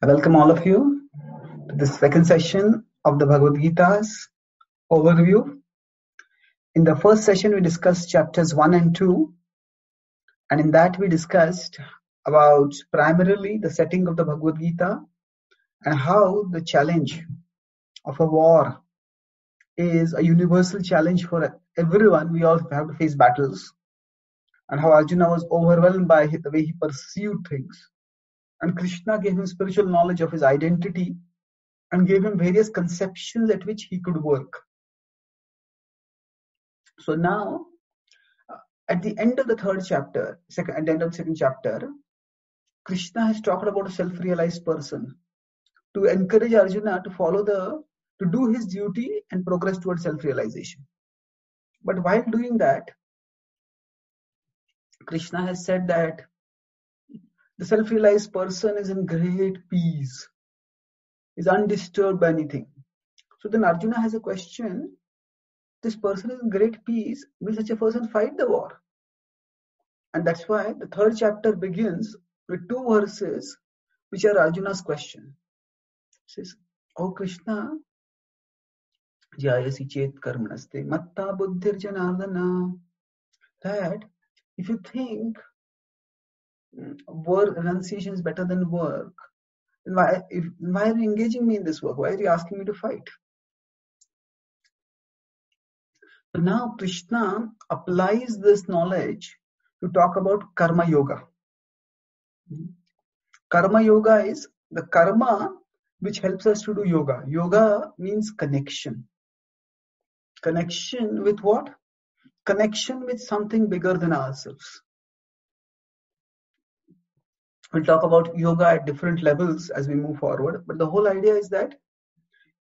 I welcome all of you to the second session of the Bhagavad Gita's overview. In the first session, we discussed chapters 1 and 2, and in that we discussed about primarily the setting of the Bhagavad Gita and how the challenge of a war is a universal challenge for everyone. We all have to face battles, and how Arjuna was overwhelmed by the way he pursued things. And Krishna gave him spiritual knowledge of his identity and gave him various conceptions at which he could work. So now, at the end of the third chapter, at the end of the second chapter, Krishna has talked about a self-realized person to encourage Arjuna to do his duty and progress towards self-realization. But while doing that, Krishna has said that the self-realized person is in great peace, is undisturbed by anything. So then Arjuna has a question. This person is in great peace. Will such a person fight the war? And that's why the third chapter begins with two verses which are Arjuna's question. It says, O Krishna, Jayasi chet karmanaste matta buddhir janardana. That if you think renunciation is better than work, then why are you engaging me in this work? Why are you asking me to fight? So now Krishna applies this knowledge to talk about karma yoga. Karma yoga is the karma which helps us to do yoga. Yoga means connection. Connection with what? Connection with something bigger than ourselves. We'll talk about yoga at different levels as we move forward. But the whole idea is that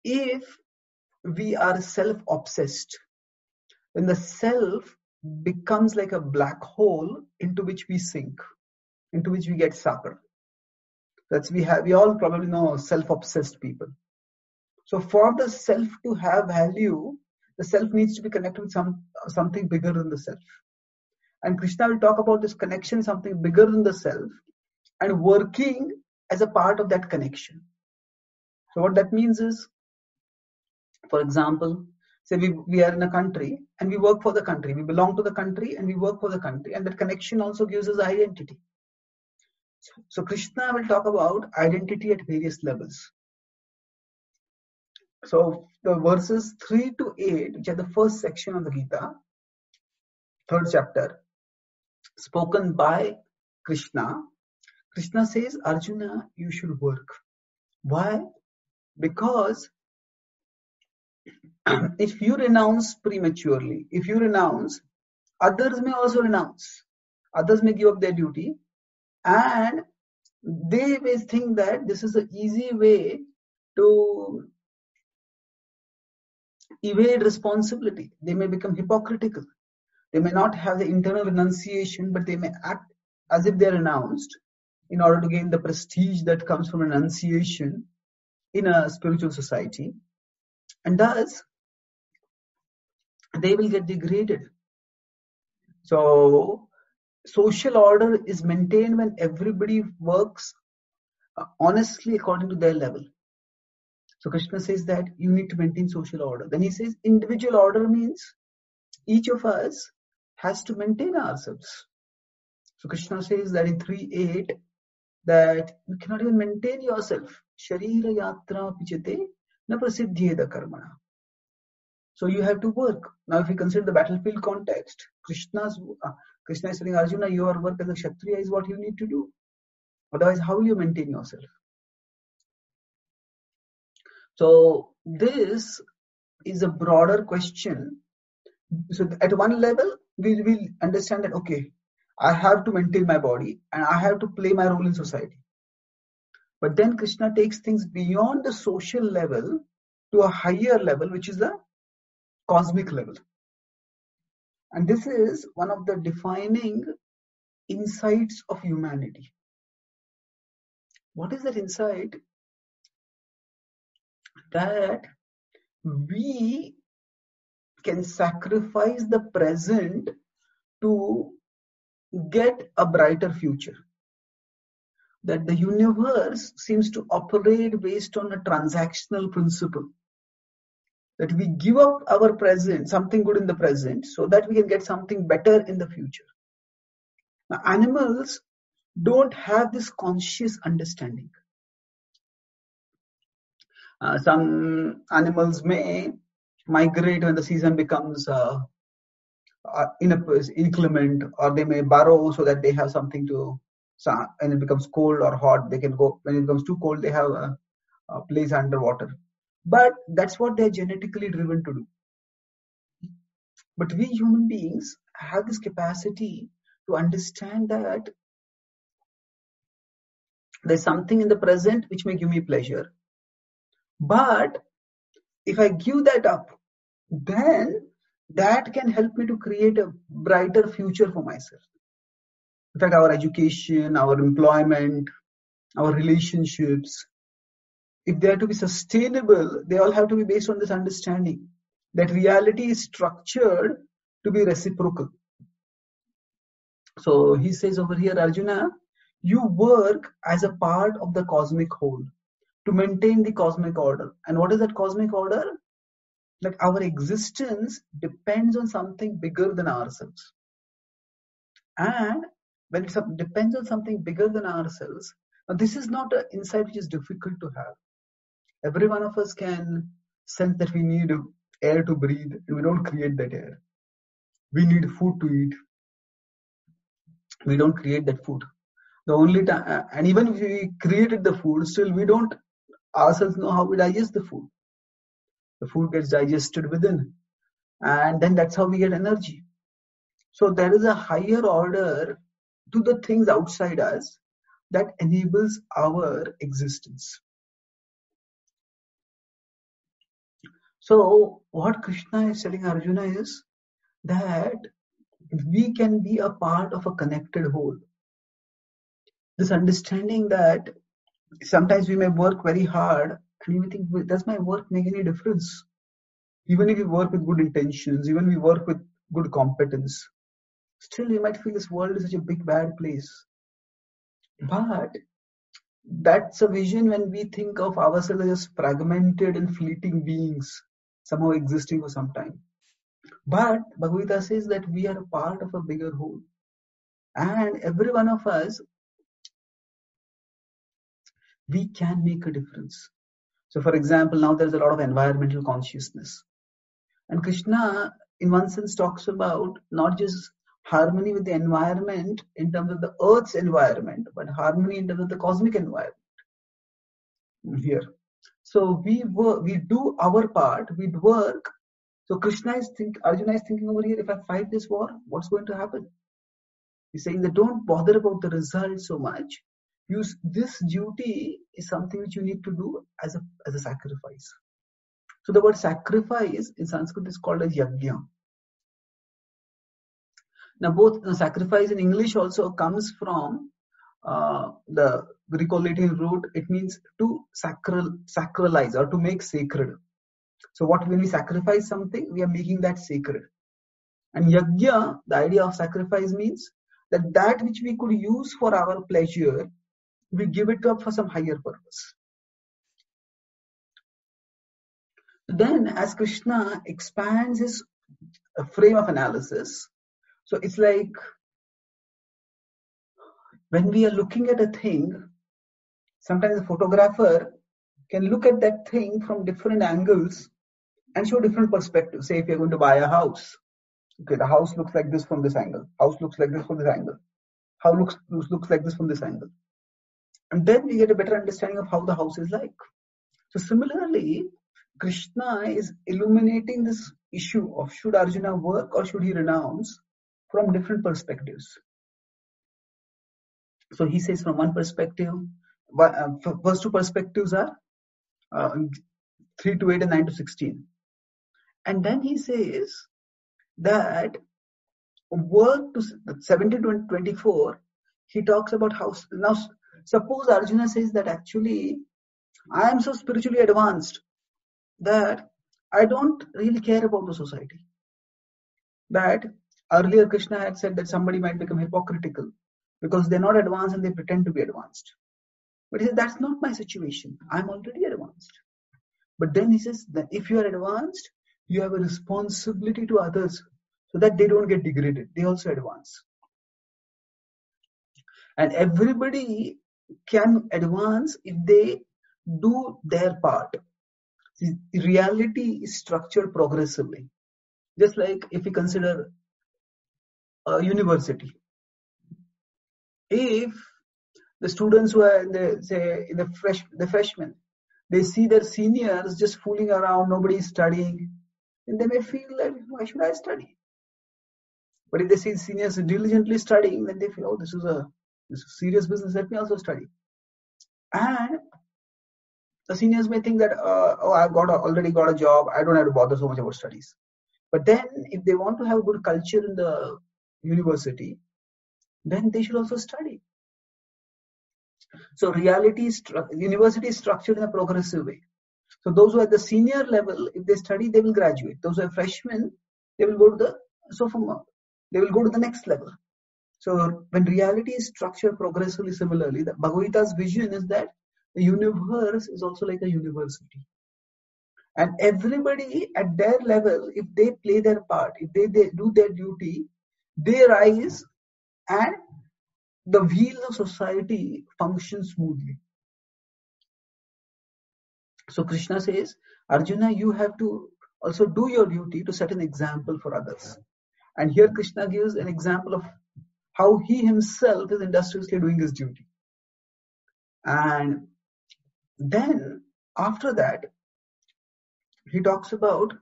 if we are self-obsessed, then the self becomes like a black hole into which we sink, into which we get sucked. We all probably know self-obsessed people. So for the self to have value, the self needs to be connected with something bigger than the self. And Krishna will talk about this connection, something bigger than the self, and working as a part of that connection. So what that means is, for example, say we are in a country and we work for the country. We belong to the country and we work for the country. And that connection also gives us identity. So Krishna will talk about identity at various levels. So the verses 3 to 8, which are the first section of the Gita, third chapter, spoken by Krishna, Krishna says, Arjuna, you should work. Why? Because if you renounce prematurely, if you renounce, others may also renounce. Others may give up their duty and they may think that this is an easy way to evade responsibility. They may become hypocritical. They may not have the internal renunciation, but they may act as if they are renounced in order to gain the prestige that comes from renunciation in a spiritual society. And thus, they will get degraded. So, social order is maintained when everybody works honestly according to their level. So, Krishna says that you need to maintain social order. Then he says individual order means each of us has to maintain ourselves. So, Krishna says that in 3:8, that you cannot even maintain yourself. Sharira yatra pichate na prasiddhyeda karmana. So you have to work. Now if you consider the battlefield context, Krishna is telling Arjuna, your work as a Kshatriya is what you need to do. Otherwise, how will you maintain yourself? So this is a broader question. So at one level, we will understand that, okay, I have to maintain my body and I have to play my role in society. But then Krishna takes things beyond the social level to a higher level, which is the cosmic level. And this is one of the defining insights of humanity. What is that insight? That we can sacrifice the present to get a brighter future. that the universe seems to operate based on a transactional principle. That we give up our present, something good in the present, so that we can get something better in the future. Now, animals don't have this conscious understanding. Some animals may migrate when the season becomes inclement, or they may burrow so that they have something to, and it becomes cold or hot, they can go. When it becomes too cold, they have a place underwater. But that's what they're genetically driven to do. But we human beings have this capacity to understand that there's something in the present which may give me pleasure. But if I give that up, then that can help me to create a brighter future for myself. In fact, our education, our employment, our relationships, if they are to be sustainable, they all have to be based on this understanding that reality is structured to be reciprocal. So he says over here, Arjuna, you work as a part of the cosmic whole to maintain the cosmic order. And what is that cosmic order? That our existence depends on something bigger than ourselves. And when it depends on something bigger than ourselves, now this is not an insight which is difficult to have. Every one of us can sense that we need air to breathe, and we don't create that air. We need food to eat. We don't create that food. The only time, and even if we created the food, still we don't ourselves know how we digest the food. The food gets digested within, and then that's how we get energy. So there is a higher order to the things outside us that enables our existence. So what Krishna is telling Arjuna is that we can be a part of a connected whole. This understanding that sometimes we may work very hard and we think, does my work make any difference? Even if we work with good intentions, even we work with good competence, still we might feel this world is such a big bad place. But that's a vision when we think of ourselves as fragmented and fleeting beings, somehow existing for some time. But Bhagavad Gita says that we are a part of a bigger whole. And every one of us, we can make a difference. So for example, now there's a lot of environmental consciousness. And Krishna, in one sense, talks about not just harmony with the environment in terms of the earth's environment, but harmony in terms of the cosmic environment here. So we do our part, we work. So Arjuna is thinking over here, if I fight this war, what's going to happen? He's saying that don't bother about the result so much. Use this duty is something which you need to do as a sacrifice. So the word sacrifice in Sanskrit is called as yajna. Now both sacrifice in English also comes from the Greek Latin root. It means to sacralize or to make sacred. So when we sacrifice something, we are making that sacred. And yajna, the idea of sacrifice means that which we could use for our pleasure, we give it up for some higher purpose. Then as Krishna expands his frame of analysis, so it's like when we are looking at a thing, sometimes the photographer can look at that thing from different angles and show different perspectives. Say if you're going to buy a house, okay, the house looks like this from this angle, house looks like this from this angle, house looks like this from this angle. And then we get a better understanding of how the house is like. So similarly, Krishna is illuminating this issue of should Arjuna work or should he renounce from different perspectives. So he says from one perspective, first two perspectives are 3 to 8 and 9 to 16. And then he says that work to 17 to 24, he talks about how, now suppose Arjuna says that actually I am so spiritually advanced that I don't really care about the society. That earlier Krishna had said that somebody might become hypocritical because they're not advanced and they pretend to be advanced. But he says, that's not my situation. I'm already advanced. But then he says that if you are advanced, you have a responsibility to others so that they don't get degraded. They also advance. And everybody can advance if they do their part. See, reality is structured progressively. Just like if we consider a university. If the students who are in the freshmen, they see their seniors just fooling around, nobody is studying, then they may feel like, why should I study? But if they see seniors diligently studying, then they feel, oh, this is serious business, let me also study. And the seniors may think that, I've already got a job, I don't have to bother so much about studies. But then, if they want to have a good culture in the university, then they should also study. So university is structured in a progressive way. So those who are at the senior level, if they study, they will graduate. Those who are freshmen, they will go to the sophomore. They will go to the next level. So when reality is structured progressively, similarly, the Bhagavad Gita's vision is that the universe is also like a university. And everybody at their level, if they play their part, if they do their duty, they rise and the wheel of society functions smoothly. So Krishna says, Arjuna, you have to also do your duty to set an example for others. And here Krishna gives an example of how he himself is industriously doing his duty. And then after that, he talks about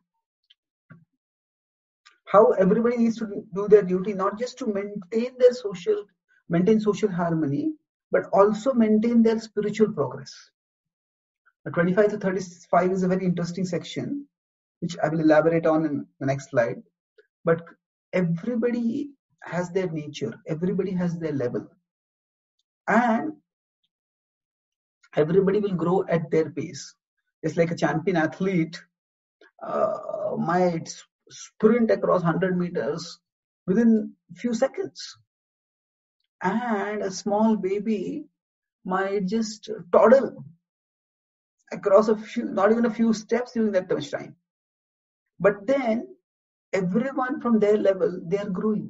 how everybody needs to do their duty, not just to maintain their social harmony, but also maintain their spiritual progress. 25 to 35 is a very interesting section, which I will elaborate on in the next slide. But everybody has their nature, everybody has their level, and everybody will grow at their pace. It's like a champion athlete might sprint across 100 meters within few seconds. And a small baby might just toddle across not even a few steps during that much time. But then everyone from their level, they are growing.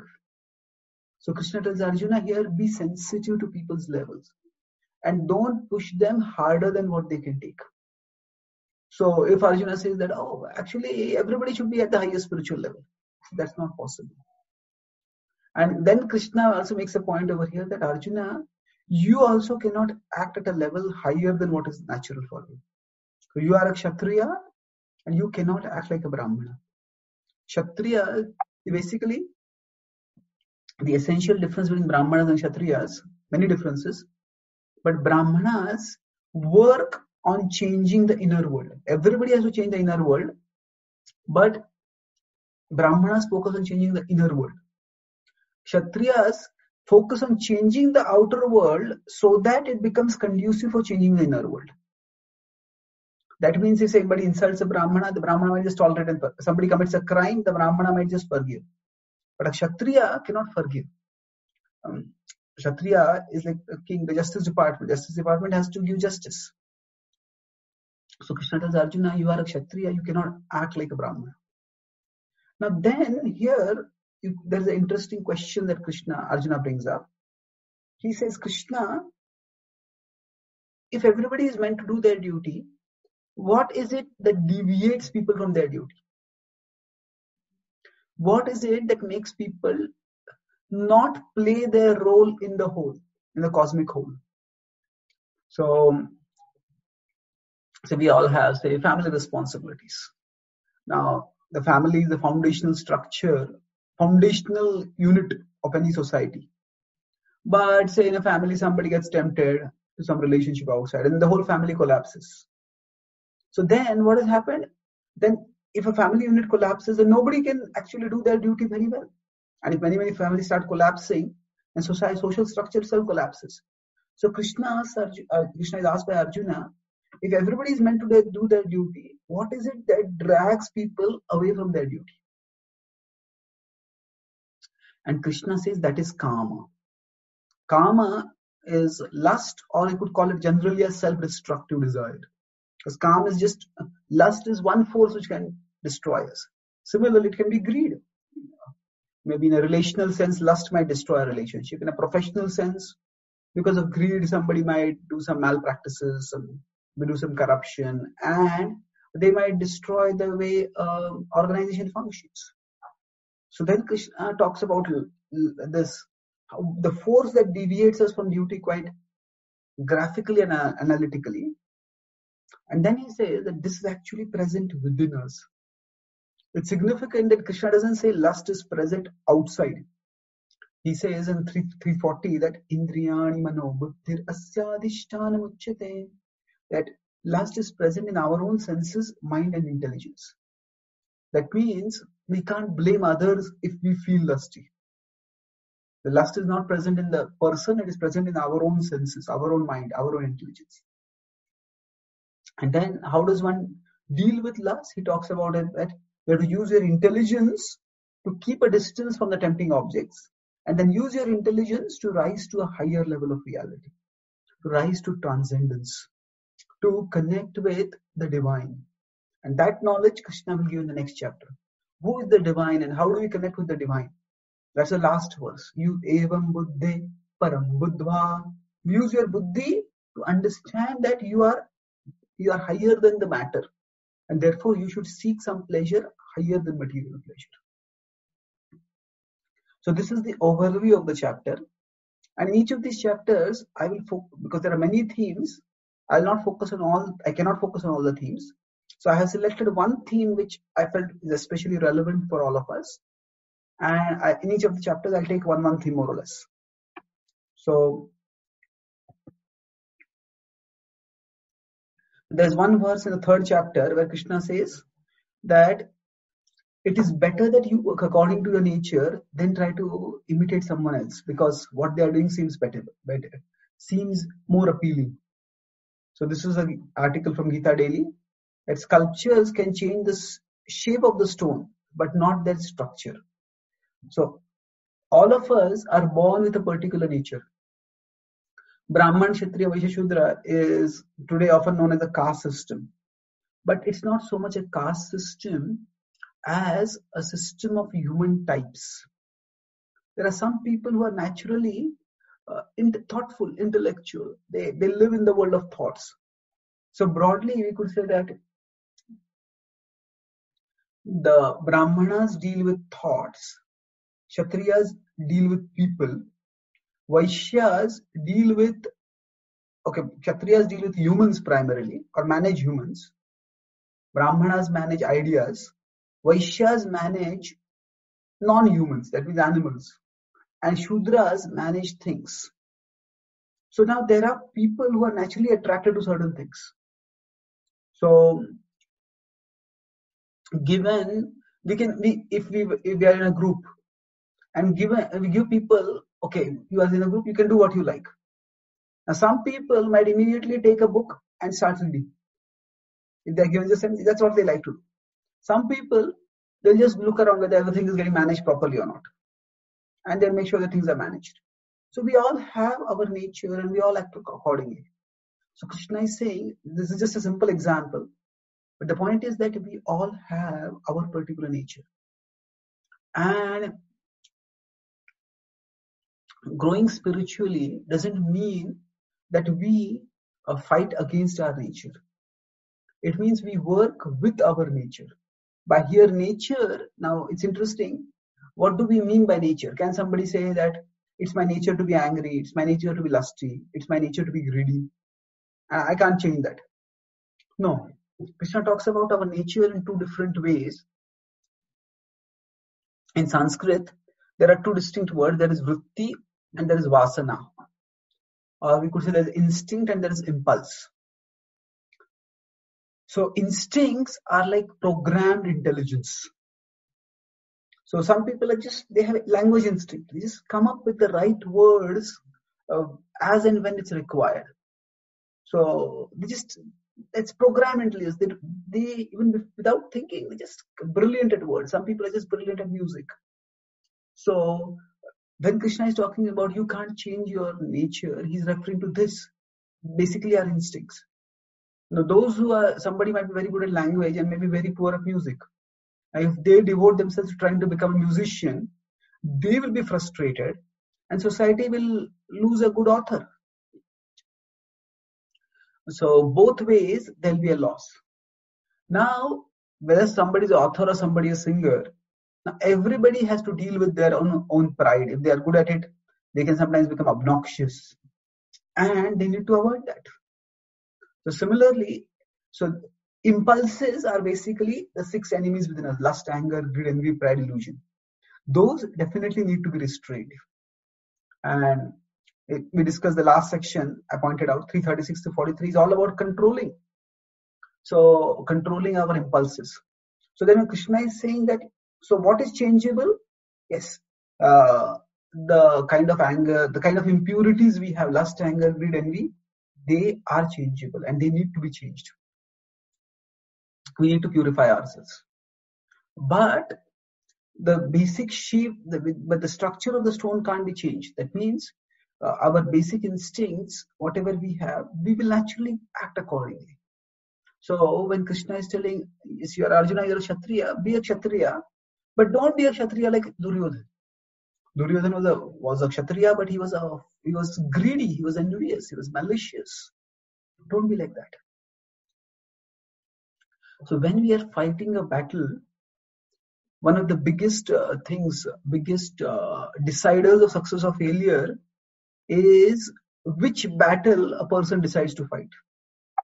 So Krishna tells Arjuna here, be sensitive to people's levels and don't push them harder than what they can take. So if Arjuna says that, oh, actually everybody should be at the highest spiritual level, that's not possible. And then Krishna also makes a point over here that Arjuna, you also cannot act at a level higher than what is natural for you. So you are a Kshatriya and you cannot act like a Brahmana. Kshatriya, basically, the essential difference between Brahmanas and Kshatriyas, many differences, but Brahmanas work on changing the inner world. Everybody has to change the inner world, but Brahmanas focus on changing the inner world. Kshatriyas focus on changing the outer world so that it becomes conducive for changing the inner world. That means if somebody insults a Brahmana, the Brahmana might just tolerate it. Somebody commits a crime, the Brahmana might just forgive. But a Kshatriya cannot forgive. Kshatriya is like a king, the justice department. Justice department has to give justice. So Krishna tells Arjuna, you are a Kshatriya, you cannot act like a Brahmana. Now then here, there's an interesting question that Arjuna brings up. He says, Krishna, if everybody is meant to do their duty, what is it that deviates people from their duty? What is it that makes people not play their role in the whole, in the cosmic whole? So we all have, say, family responsibilities. Now, the family is the foundational structure, foundational unit of any society. But say in a family, somebody gets tempted to some relationship outside and the whole family collapses. So then what has happened? Then if a family unit collapses, then nobody can actually do their duty very well. And if many, many families start collapsing, then social structure itself collapses. So Krishna is asked by Arjuna, if everybody is meant to do their duty, what is it that drags people away from their duty? And Krishna says that is karma. Karma is lust, or you could call it generally a self-destructive desire. Because calm is just, lust is one force which can destroy us. Similarly, it can be greed. Maybe in a relational sense, lust might destroy a relationship. In a professional sense, because of greed, somebody might do some malpractices, may do some corruption, and they might destroy the way organization functions. So then Krishna talks about this, the force that deviates us from duty quite graphically and analytically. And then he says that this is actually present within us. It's significant that Krishna doesn't say lust is present outside. He says in 340 that Indriyani mano buddhir asyadishthana muchyate, that lust is present in our own senses, mind and intelligence. That means we can't blame others if we feel lusty. The lust is not present in the person, it is present in our own senses, our own mind, our own intelligence. And then how does one deal with lust? He talks about it that you have to use your intelligence to keep a distance from the tempting objects, and then use your intelligence to rise to a higher level of reality, to rise to transcendence, to connect with the divine. And that knowledge Krishna will give in the next chapter. Who is the divine and how do we connect with the divine? That's the last verse. You evam buddhe param buddhva. Use your buddhi to understand that you are higher than the matter, and therefore you should seek some pleasure higher than material pleasure. So this is the overview of the chapter, and in each of these chapters I will focus, because there are many themes. I cannot focus on all the themes. So I have selected one theme which I felt is especially relevant for all of us, and in each of the chapters I'll take one theme more or less. So there's one verse in the third chapter where Krishna says that it is better that you work according to your nature than try to imitate someone else, because what they are doing seems better, seems more appealing. So this is an article from Gita Daily, that sculptures can change the shape of the stone, but not their structure. So all of us are born with a particular nature. Brahman, Kshatriya, Vaishya, Shudra is today often known as a caste system. But it's not so much a caste system as a system of human types. There are some people who are naturally thoughtful, intellectual. They live in the world of thoughts. So broadly, we could say that the Brahmanas deal with thoughts, Kshatriyas deal with people, Vaishyas deal with, Kshatriyas deal with humans primarily, or manage humans. Brahmanas manage ideas. Vaishyas manage non-humans, that means animals. And Shudras manage things. So now there are people who are naturally attracted to certain things. So, if we are in a group, and we give people, you are in a group, you can do what you like. Now, some people might immediately take a book and start reading. If they are given the same, that's what they like to do. Some people, they'll just look around whether everything is getting managed properly or not. And they'll make sure that things are managed. So we all have our nature and we all act accordingly. So Krishna is saying, this is just a simple example, but the point is that we all have our particular nature. And growing spiritually doesn't mean that we fight against our nature. It means we work with our nature. By here, nature, now it's interesting. What do we mean by nature? Can somebody say that it's my nature to be angry, it's my nature to be lusty, it's my nature to be greedy? I can't change that. No. Krishna talks about our nature in two different ways. In Sanskrit, there are two distinct words. There is vritti and there is vasana. Or we could say there is instinct and there is impulse. So instincts are like programmed intelligence. So some people they have language instinct. They just come up with the right words as and when it's required. So it's programmed intelligence. They even without thinking, they're just brilliant at words. Some people are just brilliant at music. So When Krishna is talking about you can't change your nature, he's referring to this, basically our instincts. Now those who are, somebody might be very good at language and maybe very poor at music. And if they devote themselves to trying to become a musician, they will be frustrated and society will lose a good author. So both ways there will be a loss. Now whether somebody is an author or somebody is a singer, now everybody has to deal with their own pride. If they are good at it, they can sometimes become obnoxious and they need to avoid that. So similarly, impulses are basically the six enemies within us: lust, anger, greed, envy, pride, illusion. Those definitely need to be restrained. And we discussed the last section, I pointed out 336 to 43 is all about controlling. So controlling our impulses. So then Krishna is saying that, so what is changeable? Yes, the kind of anger, the kind of impurities we have, lust, anger, greed, envy, they are changeable and they need to be changed. We need to purify ourselves. But the basic shape, but the structure of the stone can't be changed. That means our basic instincts, whatever we have, we will naturally act accordingly. So when Krishna is telling, yes, you are Arjuna, you are a Kshatriya, be a Kshatriya, but don't be a Kshatriya like Duryodhana. Duryodhana was a Kshatriya, but he was greedy, he was envious, he was malicious. Don't be like that. So when we are fighting a battle, one of the biggest deciders of success or failure is which battle a person decides to fight,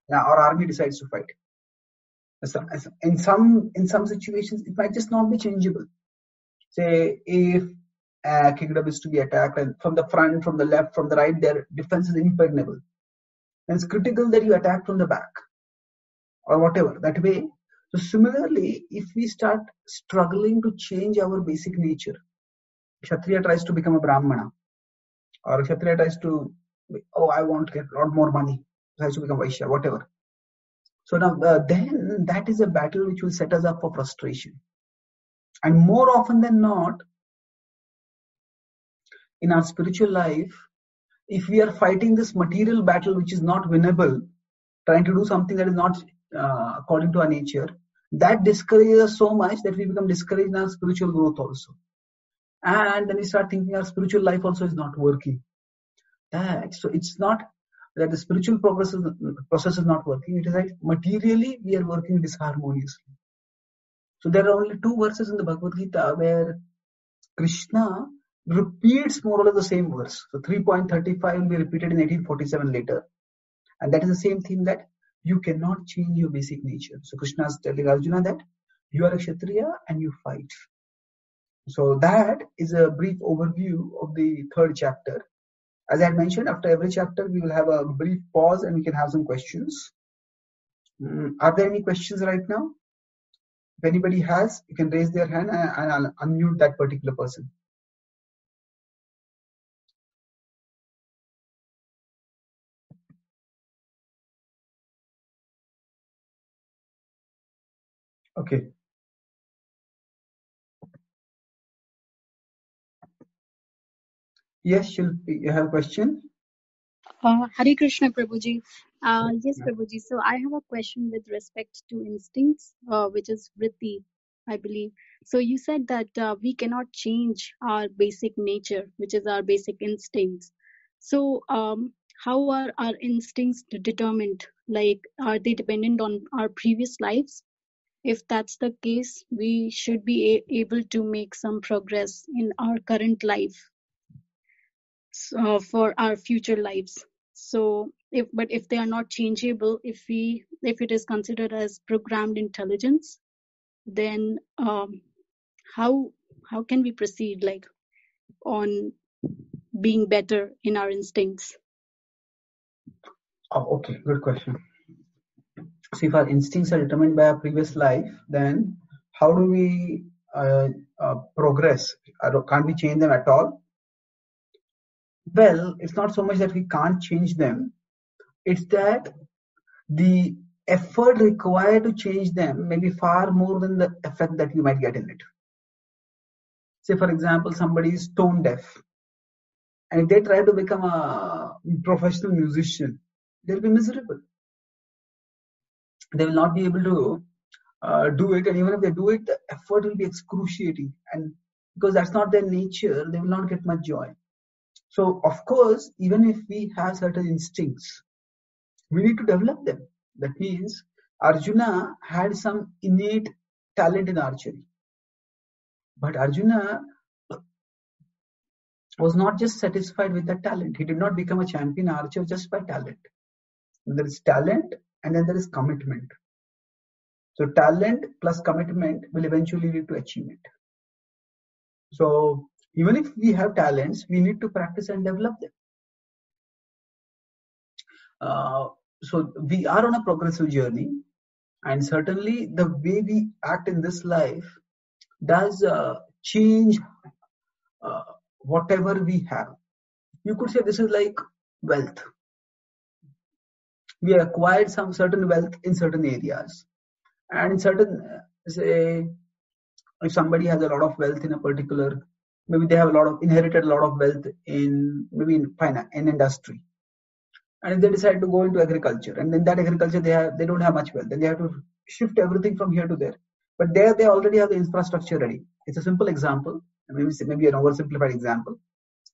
or army decides to fight. In some situations, it might just not be changeable. Say if a kingdom is to be attacked and from the front, from the left, from the right, their defense is impregnable. And it's critical that you attack from the back. Or whatever, that way. So similarly, if we start struggling to change our basic nature, Kshatriya tries to become a Brahmana, or Kshatriya tries to, I want to get a lot more money, tries to become Vaishya, whatever. So now, then that is a battle which will set us up for frustration. And more often than not, in our spiritual life, if we are fighting this material battle which is not winnable, trying to do something that is not according to our nature, that discourages us so much that we become discouraged in our spiritual growth also. And then we start thinking our spiritual life also is not working. So it's not that the spiritual process is not working. It is like materially we are working disharmoniously. So there are only two verses in the Bhagavad Gita where Krishna repeats more or less the same verse. So 3.35 will be repeated in 1847 later. And that is the same thing, that you cannot change your basic nature. So Krishna is telling Arjuna that you are a Kshatriya and you fight. So that is a brief overview of the third chapter. As I had mentioned, after every chapter, we will have a brief pause and we can have some questions. Are there any questions right now? If anybody has, you can raise their hand and I'll unmute that particular person. Okay. Yes, Shilpi, you have a question? Hare Krishna, Prabhuji. Yes, Prabhuji. So I have a question with respect to instincts, which is vritti, I believe. So you said that we cannot change our basic nature, which is our basic instincts. So how are our instincts determined? Like, are they dependent on our previous lives? If that's the case, we should be able to make some progress in our current life for our future lives. So, if they are not changeable, if it is considered as programmed intelligence, then how can we proceed, like, on being better in our instincts? Oh, okay, good question. So if our instincts are determined by our previous life, then how do we progress? Can't we change them at all? Well, it's not so much that we can't change them. It's that the effort required to change them may be far more than the effect that you might get in it. Say, for example, somebody is tone deaf. and they try to become a professional musician, they'll be miserable. They will not be able to do it, and even if they do it, the effort will be excruciating, and because that's not their nature, they will not get much joy. So, of course, even if we have certain instincts, we need to develop them. That means Arjuna had some innate talent in archery. But Arjuna was not just satisfied with that talent. He did not become a champion archer just by talent. There is talent and then there is commitment. So talent plus commitment will eventually lead to achievement. So even if we have talents, we need to practice and develop them. So we are on a progressive journey, and certainly the way we act in this life does change whatever we have. You could say this is like wealth. We acquired some certain wealth in certain areas, and in certain, say, if somebody has a lot of wealth in a particular, maybe they have inherited a lot of wealth in finance, in industry. And they decide to go into agriculture, and then that agriculture they don't have much wealth, then they have to shift everything from here to there. But there they already have the infrastructure ready. It's a simple example, maybe an oversimplified example.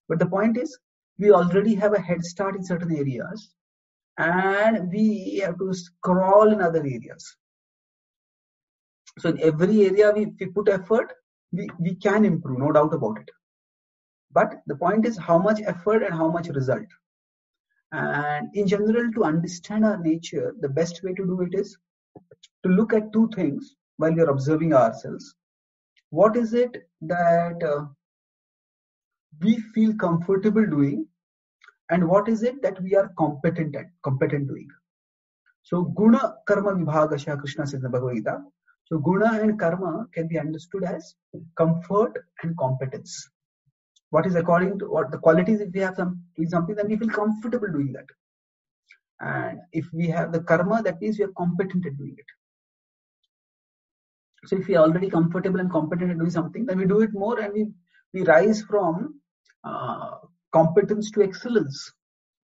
But the point is, we already have a head start in certain areas, and we have to scroll in other areas. So in every area we put effort, we can improve, no doubt about it. But the point is how much effort and how much result. And in general, to understand our nature, the best way to do it is to look at two things while we are observing ourselves. What is it that we feel comfortable doing, and what is it that we are competent doing? So guna karma vibhagasya, Krishna says in the Bhagavad Gita. So guna and karma can be understood as comfort and competence. What is according to what the qualities, if we have something, then we feel comfortable doing that. And if we have the karma, that means we are competent at doing it. So if we are already comfortable and competent at doing something, then we do it more, and we rise from competence to excellence.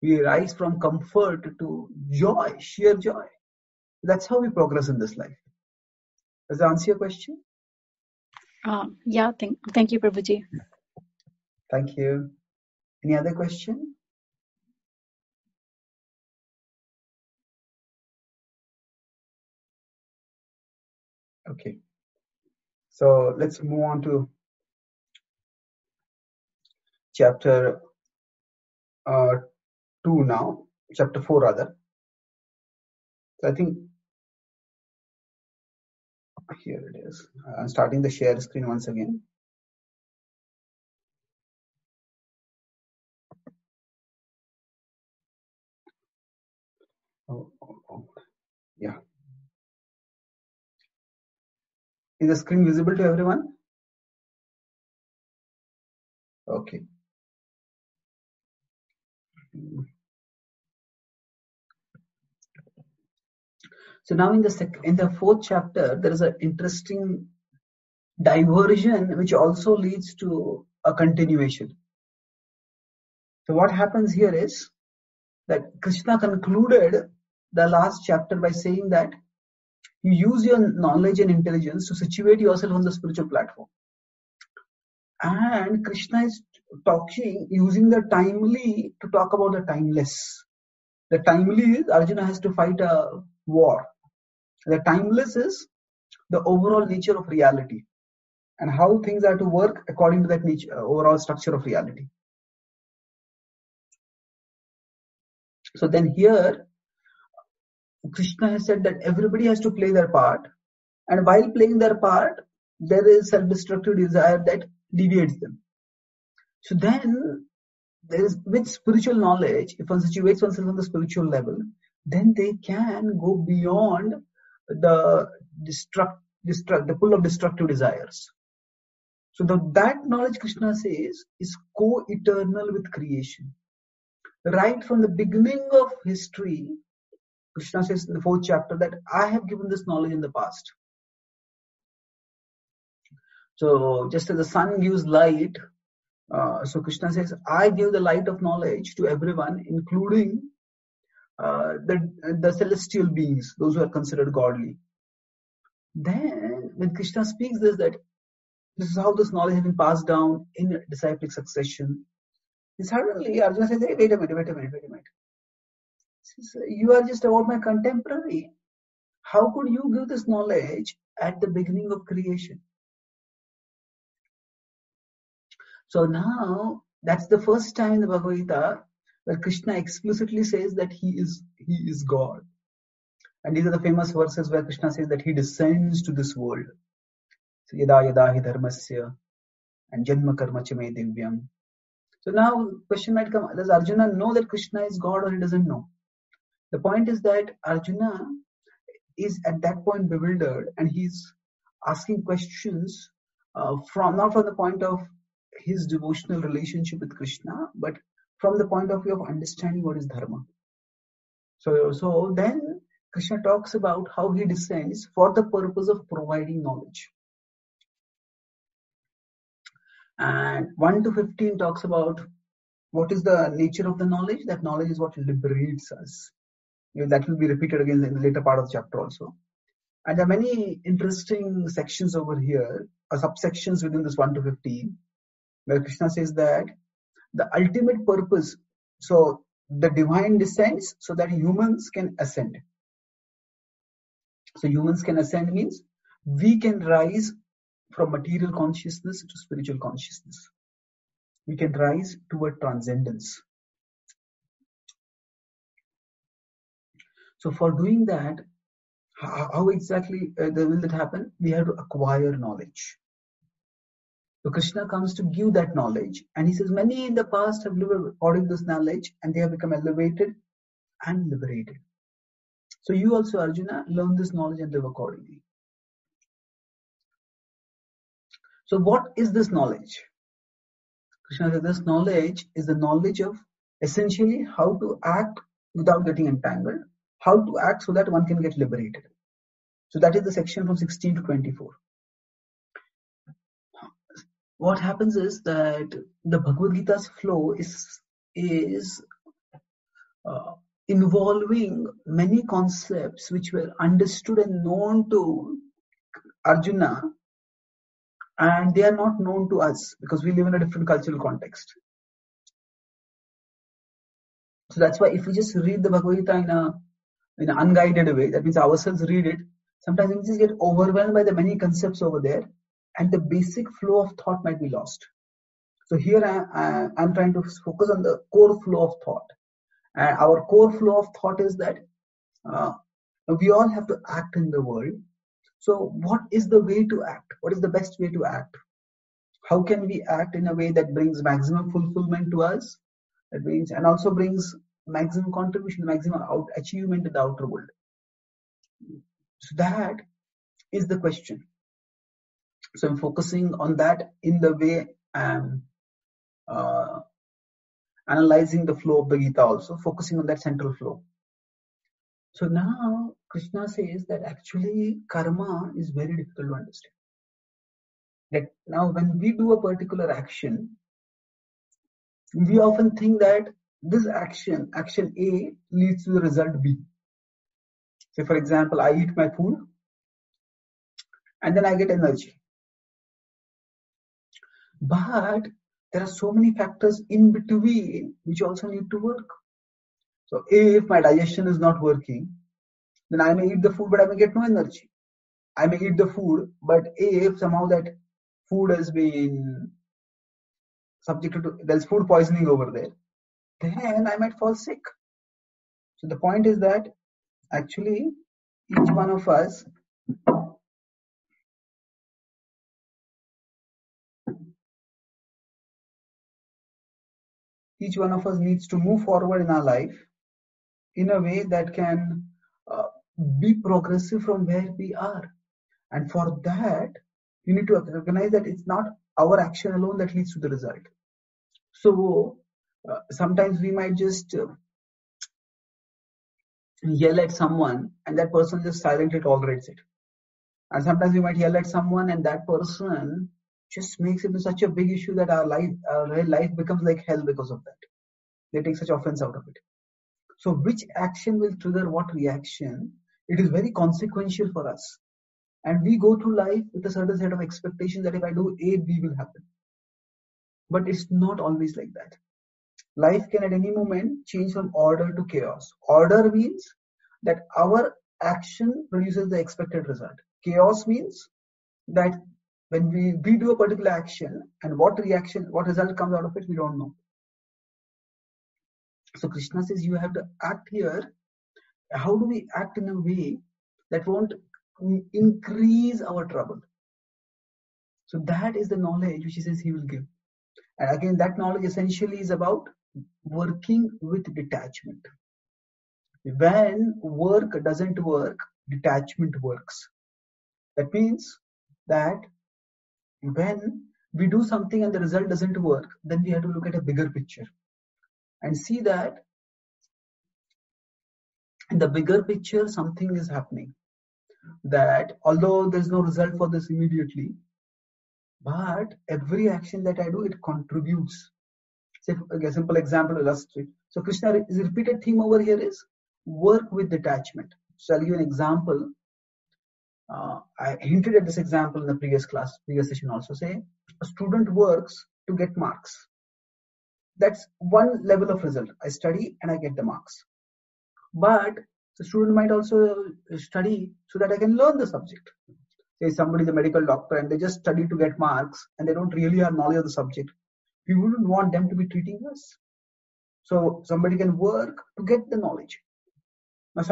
We rise from comfort to joy, sheer joy. That's how we progress in this life. Does that answer your question? Thank you, Prabhuji. Yeah. Thank you. Any other question? Okay. So let's move on to chapter 2 now, chapter 4 rather. So I think here it is. I'm starting the share screen once again. Yeah. Is the screen visible to everyone? Okay. So now in the 4th chapter, there is an interesting diversion which also leads to a continuation. So what happens here is that Krishna concluded the last chapter by saying that you use your knowledge and intelligence to situate yourself on the spiritual platform. And Krishna is using the timely to talk about the timeless. The timely is Arjuna has to fight a war. The timeless is the overall nature of reality and how things are to work according to that nature, overall structure of reality. So then here, Krishna has said that everybody has to play their part, and while playing their part, there is self-destructive desire that deviates them. So then, there is with spiritual knowledge, if one situates oneself on the spiritual level, then they can go beyond the the pull of destructive desires. So that knowledge, Krishna says, is co-eternal with creation. Right from the beginning of history, Krishna says in the 4th chapter that I have given this knowledge in the past. So just as the sun gives light So Krishna says, I give the light of knowledge to everyone, including the celestial beings, those who are considered godly. Then when Krishna speaks this, that this is how this knowledge has been passed down in disciplic succession. And suddenly Arjuna says, hey, wait a minute. Says, you are just about my contemporary. How could you give this knowledge at the beginning of creation? So now, that's the first time in the Bhagavad Gita where Krishna explicitly says that he is God. And these are the famous verses where Krishna says that he descends to this world. So, yada yada hi dharmasya and janma karma cha me divyam. So now, question might come, does Arjuna know that Krishna is God or he doesn't know? The point is that Arjuna is at that point bewildered, and he's asking questions not from the point of his devotional relationship with Krishna, but from the point of view of understanding what is dharma. So then Krishna talks about how he descends for the purpose of providing knowledge. And 1 to 15 talks about what is the nature of the knowledge. That knowledge is what liberates us. You know, that will be repeated again in the later part of the chapter also. And there are many interesting sections over here, or subsections within this 1 to 15, where Krishna says that the ultimate purpose, so the divine descends so that humans can ascend. So humans can ascend means we can rise from material consciousness to spiritual consciousness. We can rise toward transcendence. So for doing that, how exactly will that happen? We have to acquire knowledge. So Krishna comes to give that knowledge, and he says many in the past have lived according to this knowledge and they have become elevated and liberated. So you also, Arjuna, learn this knowledge and live accordingly. So what is this knowledge? Krishna says this knowledge is the knowledge of essentially how to act without getting entangled. How to act so that one can get liberated. So that is the section from 16 to 24. What happens is that the Bhagavad Gita's flow is involving many concepts which were understood and known to Arjuna, and they are not known to us because we live in a different cultural context. So that's why if we just read the Bhagavad Gita in an unguided way, that means ourselves read it, sometimes we just get overwhelmed by the many concepts over there and the basic flow of thought might be lost. So here I'm trying to focus on the core flow of thought. And our core flow of thought is that we all have to act in the world. So what is the way to act? What is the best way to act? How can we act in a way that brings maximum fulfillment to us? That means, and also brings maximum contribution, maximum achievement in the outer world. So that is the question. So I'm focusing on that in the way I'm analyzing the flow of the Gita also, focusing on that central flow. So now Krishna says that actually karma is very difficult to understand. Like now when we do a particular action, we often think that this action A leads to the result B. Say for example, I eat my food and then I get energy. But there are so many factors in between which also need to work. So if my digestion is not working, then I may eat the food but I may get no energy. I may eat the food, but if somehow that food has been subjected to, there's food poisoning over there, then I might fall sick. So the point is that actually each one of us needs to move forward in our life in a way that can be progressive from where we are. And for that, you need to recognize that it's not our action alone that leads to the result. So sometimes we might just yell at someone and that person just silently tolerates it. And sometimes we might yell at someone and that person just makes it such a big issue that our real life becomes like hell because of that. They take such offense out of it. So which action will trigger what reaction? It is very consequential for us. And we go through life with a certain set of expectations that if I do A, B will happen. But it's not always like that. Life can at any moment change from order to chaos. Order means that our action produces the expected result. Chaos means that when we do a particular action and what result comes out of it, we don't know. So Krishna says you have to act here. How do we act in a way that won't increase our trouble? So that is the knowledge which he says he will give. And again, that knowledge essentially is about working with detachment. When work doesn't work, detachment works. That means that when we do something and the result doesn't work, then we have to look at a bigger picture and see that in the bigger picture, something is happening. That although there's no result for this immediately, but every action that I do, it contributes. Say, a simple example to illustrate. So Krishna's repeated theme over here is work with detachment. So I'll give you an example. I hinted at this example in the previous session also. Say, a student works to get marks. That's one level of result. I study and I get the marks. But the student might also study so that I can learn the subject. Say somebody is a medical doctor and they just study to get marks and they don't really have knowledge of the subject. We wouldn't want them to be treating us. So somebody can work to get the knowledge. Now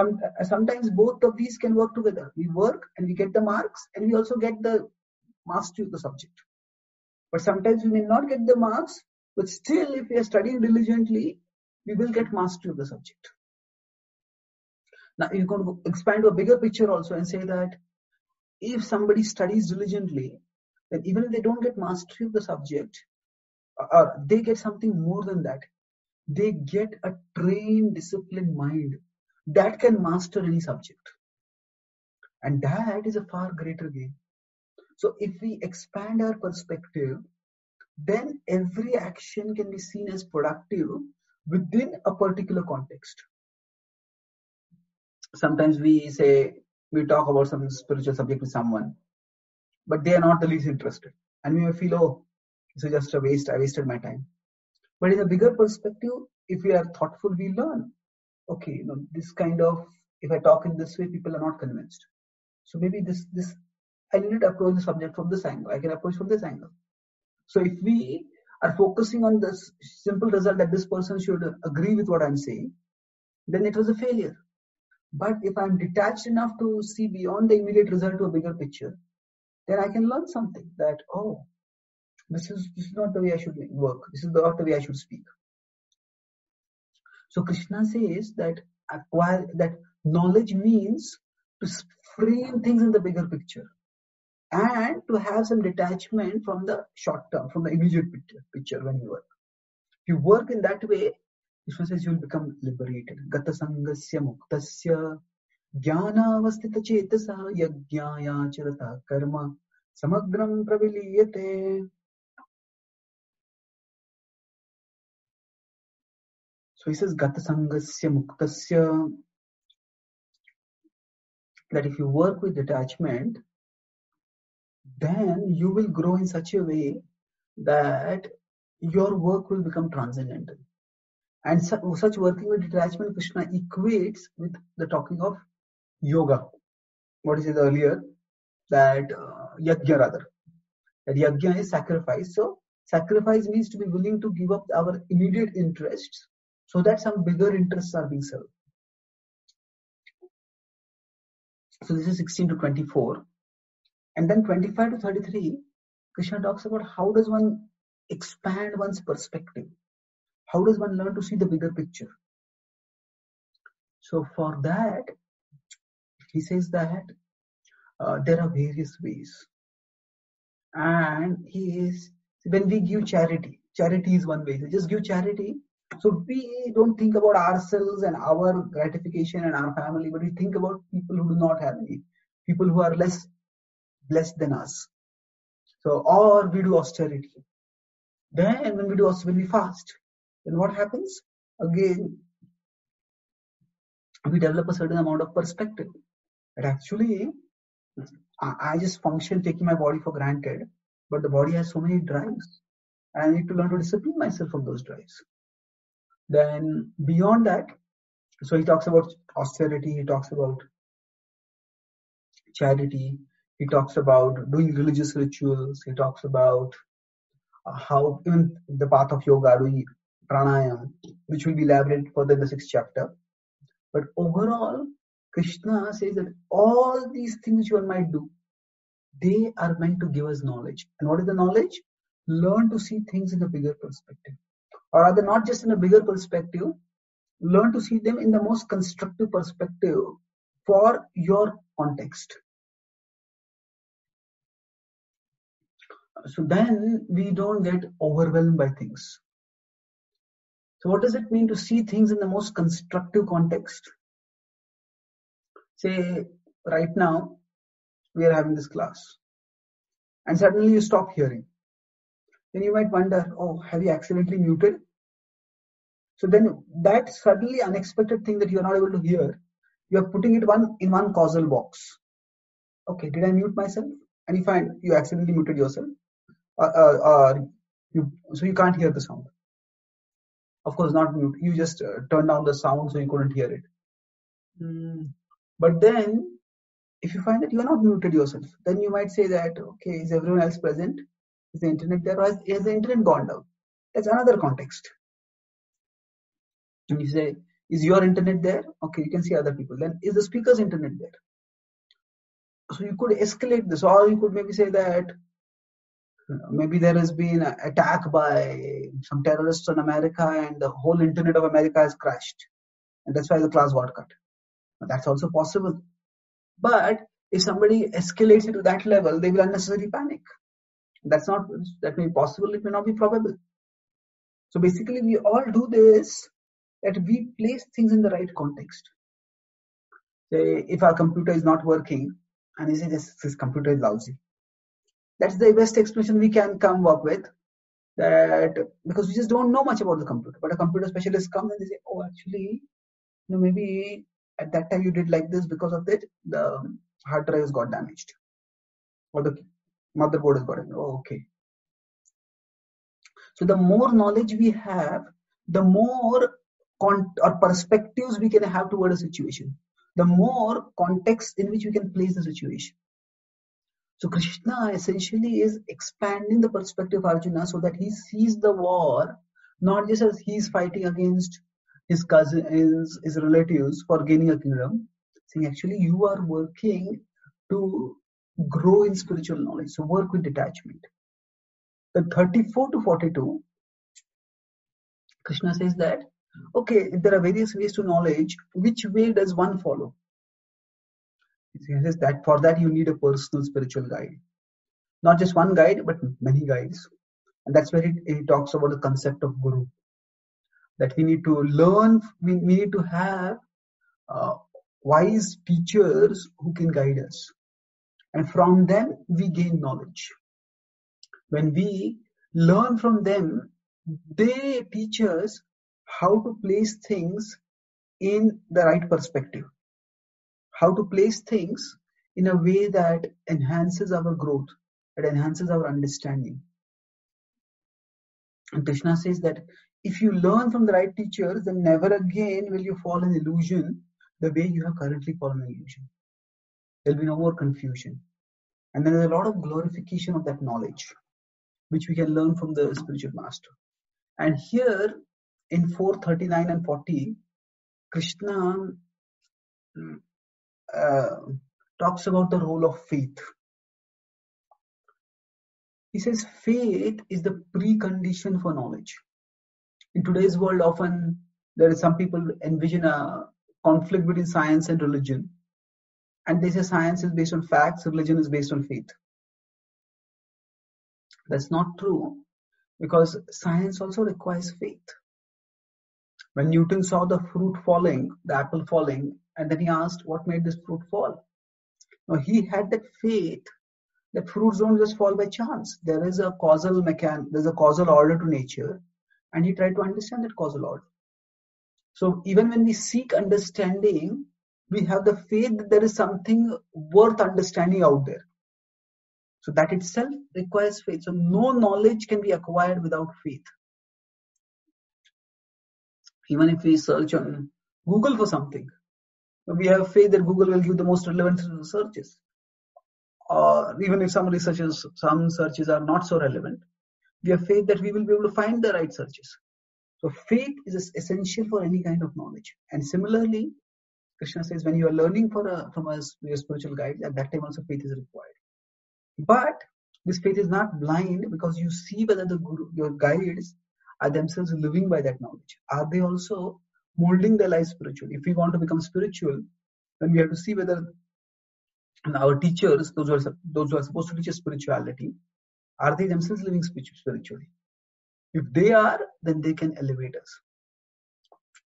sometimes both of these can work together. We work and we get the marks and we also get the mastery of the subject. But sometimes we may not get the marks, but still if we are studying diligently, we will get mastery of the subject. Now you can expand to a bigger picture also and say that if somebody studies diligently, then even if they don't get mastery of the subject, they get something more than that. They get a trained, disciplined mind that can master any subject. And that is a far greater gain. So if we expand our perspective, then every action can be seen as productive within a particular context. Sometimes we talk about some spiritual subject with someone, but they are not the least interested. And we may feel, this is just a waste, I wasted my time. But in a bigger perspective, if we are thoughtful, we learn. Okay, this kind of, if I talk in this way, people are not convinced. So maybe this I didn't approach the subject from this angle. I can approach from this angle. So if we are focusing on this simple result that this person should agree with what I'm saying, then it was a failure. But if I'm detached enough to see beyond the immediate result to a bigger picture, then I can learn something that, this is not the way I should work. This is not the way I should speak. So Krishna says that acquire that knowledge means to frame things in the bigger picture and to have some detachment from the short term, from the immediate picture when you work. If you work in that way, Krishna says you will become liberated. Gata sangasya muktasya jnana avastita chetasa yajnaya charata karma samagram praviliyate. So he says gata sangasya muktasya, that if you work with detachment, then you will grow in such a way that your work will become transcendental. And such working with detachment, Krishna equates with the talking of yoga. What he said earlier, that yajna rather. That yajna is sacrifice. So sacrifice means to be willing to give up our immediate interests so that some bigger interests are being served. So this is 16 to 24. And then 25 to 33, Krishna talks about how does one expand one's perspective. How does one learn to see the bigger picture? So for that, he says that there are various ways. And when we give charity is one way. So just give charity. So we don't think about ourselves and our gratification and our family, but we think about people who do not have any, people who are less blessed than us. So, or we do austerity. Then when we do austerity, we fast. Then what happens? Again, we develop a certain amount of perspective. But actually, I just function taking my body for granted, but the body has so many drives. And I need to learn to discipline myself from those drives. Then beyond that, so he talks about austerity, he talks about charity, he talks about doing religious rituals, he talks about how even the path of yoga, doing pranayam, which will be elaborated further in the 6th chapter. But overall, Krishna says that all these things one might do, they are meant to give us knowledge. And what is the knowledge? Learn to see things in a bigger perspective. Or rather, not just in a bigger perspective, learn to see them in the most constructive perspective for your context. So then we don't get overwhelmed by things. So what does it mean to see things in the most constructive context? Say, right now, we are having this class. And suddenly you stop hearing. Then you might wonder, oh, have you accidentally muted? So then that suddenly unexpected thing that you are not able to hear, you are putting it in one causal box. Okay, did I mute myself? And you find you accidentally muted yourself. So you can't hear the sound. Of course, not mute. You just turned down the sound so you couldn't hear it. But then, if you find that you are not muted yourself, then you might say that, okay, is everyone else present? Is the internet there? Or has the internet gone down? That's another context. And you say, is your internet there? Okay, you can see other people. Then, is the speaker's internet there? So you could escalate this, or you could maybe say that maybe there has been an attack by some terrorists on America and the whole internet of America has crashed. And that's why the class got cut. Now, that's also possible. But if somebody escalates it to that level, they will unnecessarily panic. That may be possible, it may not be probable. So basically we all do this, that we place things in the right context. Say, if our computer is not working, and he says, this computer is lousy. That's the best explanation we can come up with, that because we just don't know much about the computer. But a computer specialist comes and they say, oh, actually, you know, maybe at that time you did like this, because of that, the hard drives got damaged. Or the motherboard has got damaged. Oh, okay. So the more knowledge we have, the more perspectives we can have toward a situation. The more context in which we can place the situation. So Krishna essentially is expanding the perspective of Arjuna so that he sees the war, not just as he is fighting against his cousins, his relatives for gaining a kingdom, saying actually you are working to grow in spiritual knowledge. So work with detachment. Then 34 to 42, Krishna says that, okay, there are various ways to knowledge. Which way does one follow? He says that for that you need a personal spiritual guide. Not just one guide, but many guides. And that's where it talks about the concept of guru. That we need to learn, we need to have wise teachers who can guide us. And from them, we gain knowledge. When we learn from them, they teach us how to place things in the right perspective, how to place things in a way that enhances our growth, that enhances our understanding. And Krishna says that if you learn from the right teachers, then never again will you fall in illusion the way you have currently fallen in illusion. There will be no more confusion. And there is a lot of glorification of that knowledge, which we can learn from the spiritual master. And here, in 439 and 40, Krishna talks about the role of faith. He says faith is the precondition for knowledge. In today's world, often there are some people envision a conflict between science and religion. And they say science is based on facts, religion is based on faith. That's not true, because science also requires faith. When Newton saw the fruit falling, the apple falling, and then he asked, what made this fruit fall? Now, he had that faith that fruits don't just fall by chance. There is a causal mechanism, there's a causal order to nature, and he tried to understand that causal order. So even when we seek understanding, we have the faith that there is something worth understanding out there. So that itself requires faith. So no knowledge can be acquired without faith. Even if we search on Google for something, we have faith that Google will give the most relevant searches. Or even if some searches are not so relevant, we have faith that we will be able to find the right searches. So faith is essential for any kind of knowledge. And similarly, Krishna says when you are learning from your spiritual guide, at that time also faith is required. But this faith is not blind, because you see whether the guru, your guides, are themselves living by that knowledge. Are they also molding their life spiritually? If we want to become spiritual, then we have to see whether our teachers, those who are supposed to teach us spirituality, are they themselves living spiritually? If they are, then they can elevate us.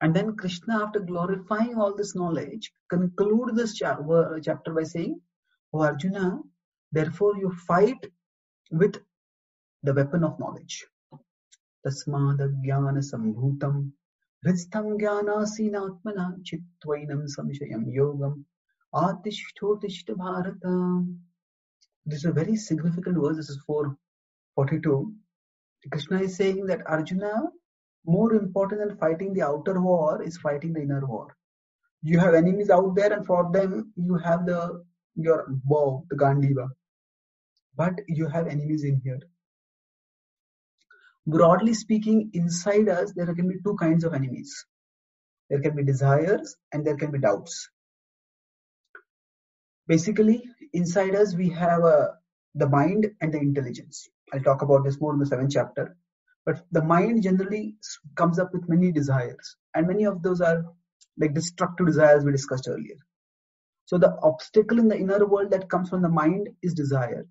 And then Krishna, after glorifying all this knowledge, concludes this chapter by saying, "O Arjuna, therefore you fight with the weapon of knowledge. Tasmadagyana sambhutam hristam gyanasinatmana chitvainam samshayam yogam atishthotishta bharata." This is a very significant verse. This is 442. Krishna is saying that, Arjuna, more important than fighting the outer war is fighting the inner war. You have enemies out there, and for them you have your bow, the Gandiva. But you have enemies in here. Broadly speaking, inside us there can be two kinds of enemies. There can be desires and there can be doubts. Basically, inside us we have the mind and the intelligence. I'll talk about this more in the 7th chapter. But the mind generally comes up with many desires, and many of those are like destructive desires we discussed earlier. So the obstacle in the inner world that comes from the mind is desire.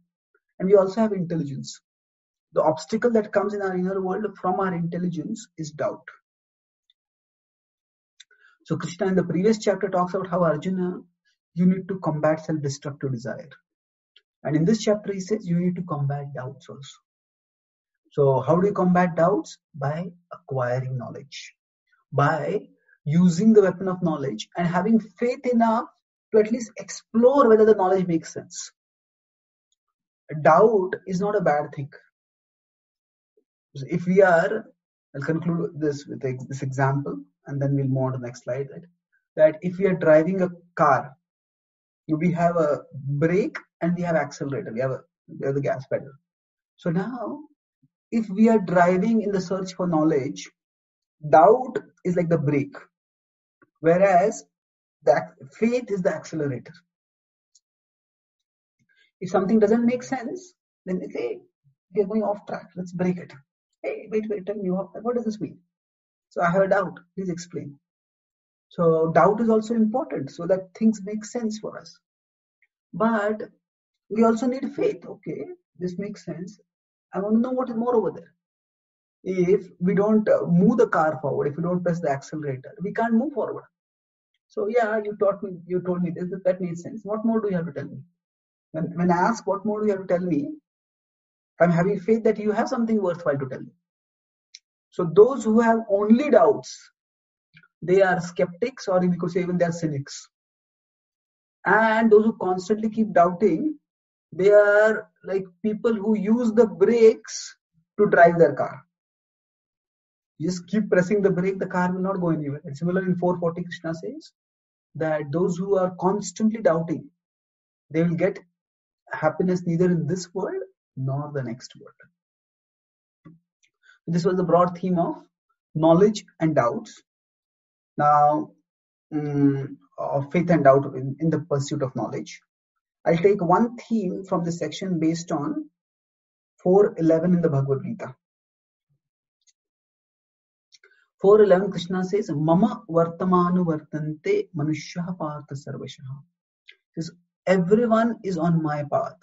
And we also have intelligence. The obstacle that comes in our inner world from our intelligence is doubt. So Krishna in the previous chapter talks about how, Arjuna, you need to combat self-destructive desire. And in this chapter he says you need to combat doubts also. So how do you combat doubts? By acquiring knowledge. By using the weapon of knowledge and having faith enough to at least explore whether the knowledge makes sense. Doubt is not a bad thing. So if we are, I'll conclude this with this example and then we'll move on to the next slide. That if we are driving a car, we have a brake and we have accelerator, we have the gas pedal. So now, if we are driving in the search for knowledge, doubt is like the brake, whereas that faith is the accelerator. If something doesn't make sense, then they say, we are going off track, let's break it. Hey, wait, tell me, what does this mean? So I have a doubt, please explain. So doubt is also important so that things make sense for us. But we also need faith. Okay, this makes sense. I want to know what is more over there. If we don't move the car forward, if we don't press the accelerator, we can't move forward. So yeah, you told me this, that makes sense. What more do you have to tell me? When I ask what more do you have to tell me, I'm having faith that you have something worthwhile to tell me. So those who have only doubts, they are skeptics, or we could say even they are cynics. And those who constantly keep doubting, they are like people who use the brakes to drive their car. You just keep pressing the brake, the car will not go anywhere. And similarly in 440, Krishna says that those who are constantly doubting, they will get happiness neither in this world nor the next world. This was the broad theme of knowledge and doubts. Now, of faith and doubt in the pursuit of knowledge. I'll take one theme from this section based on 4.11 in the Bhagavad Gita. 4.11, Krishna says, Mama vartamanu vartante manushyaha partha sarvashaha. Says, everyone is on my path.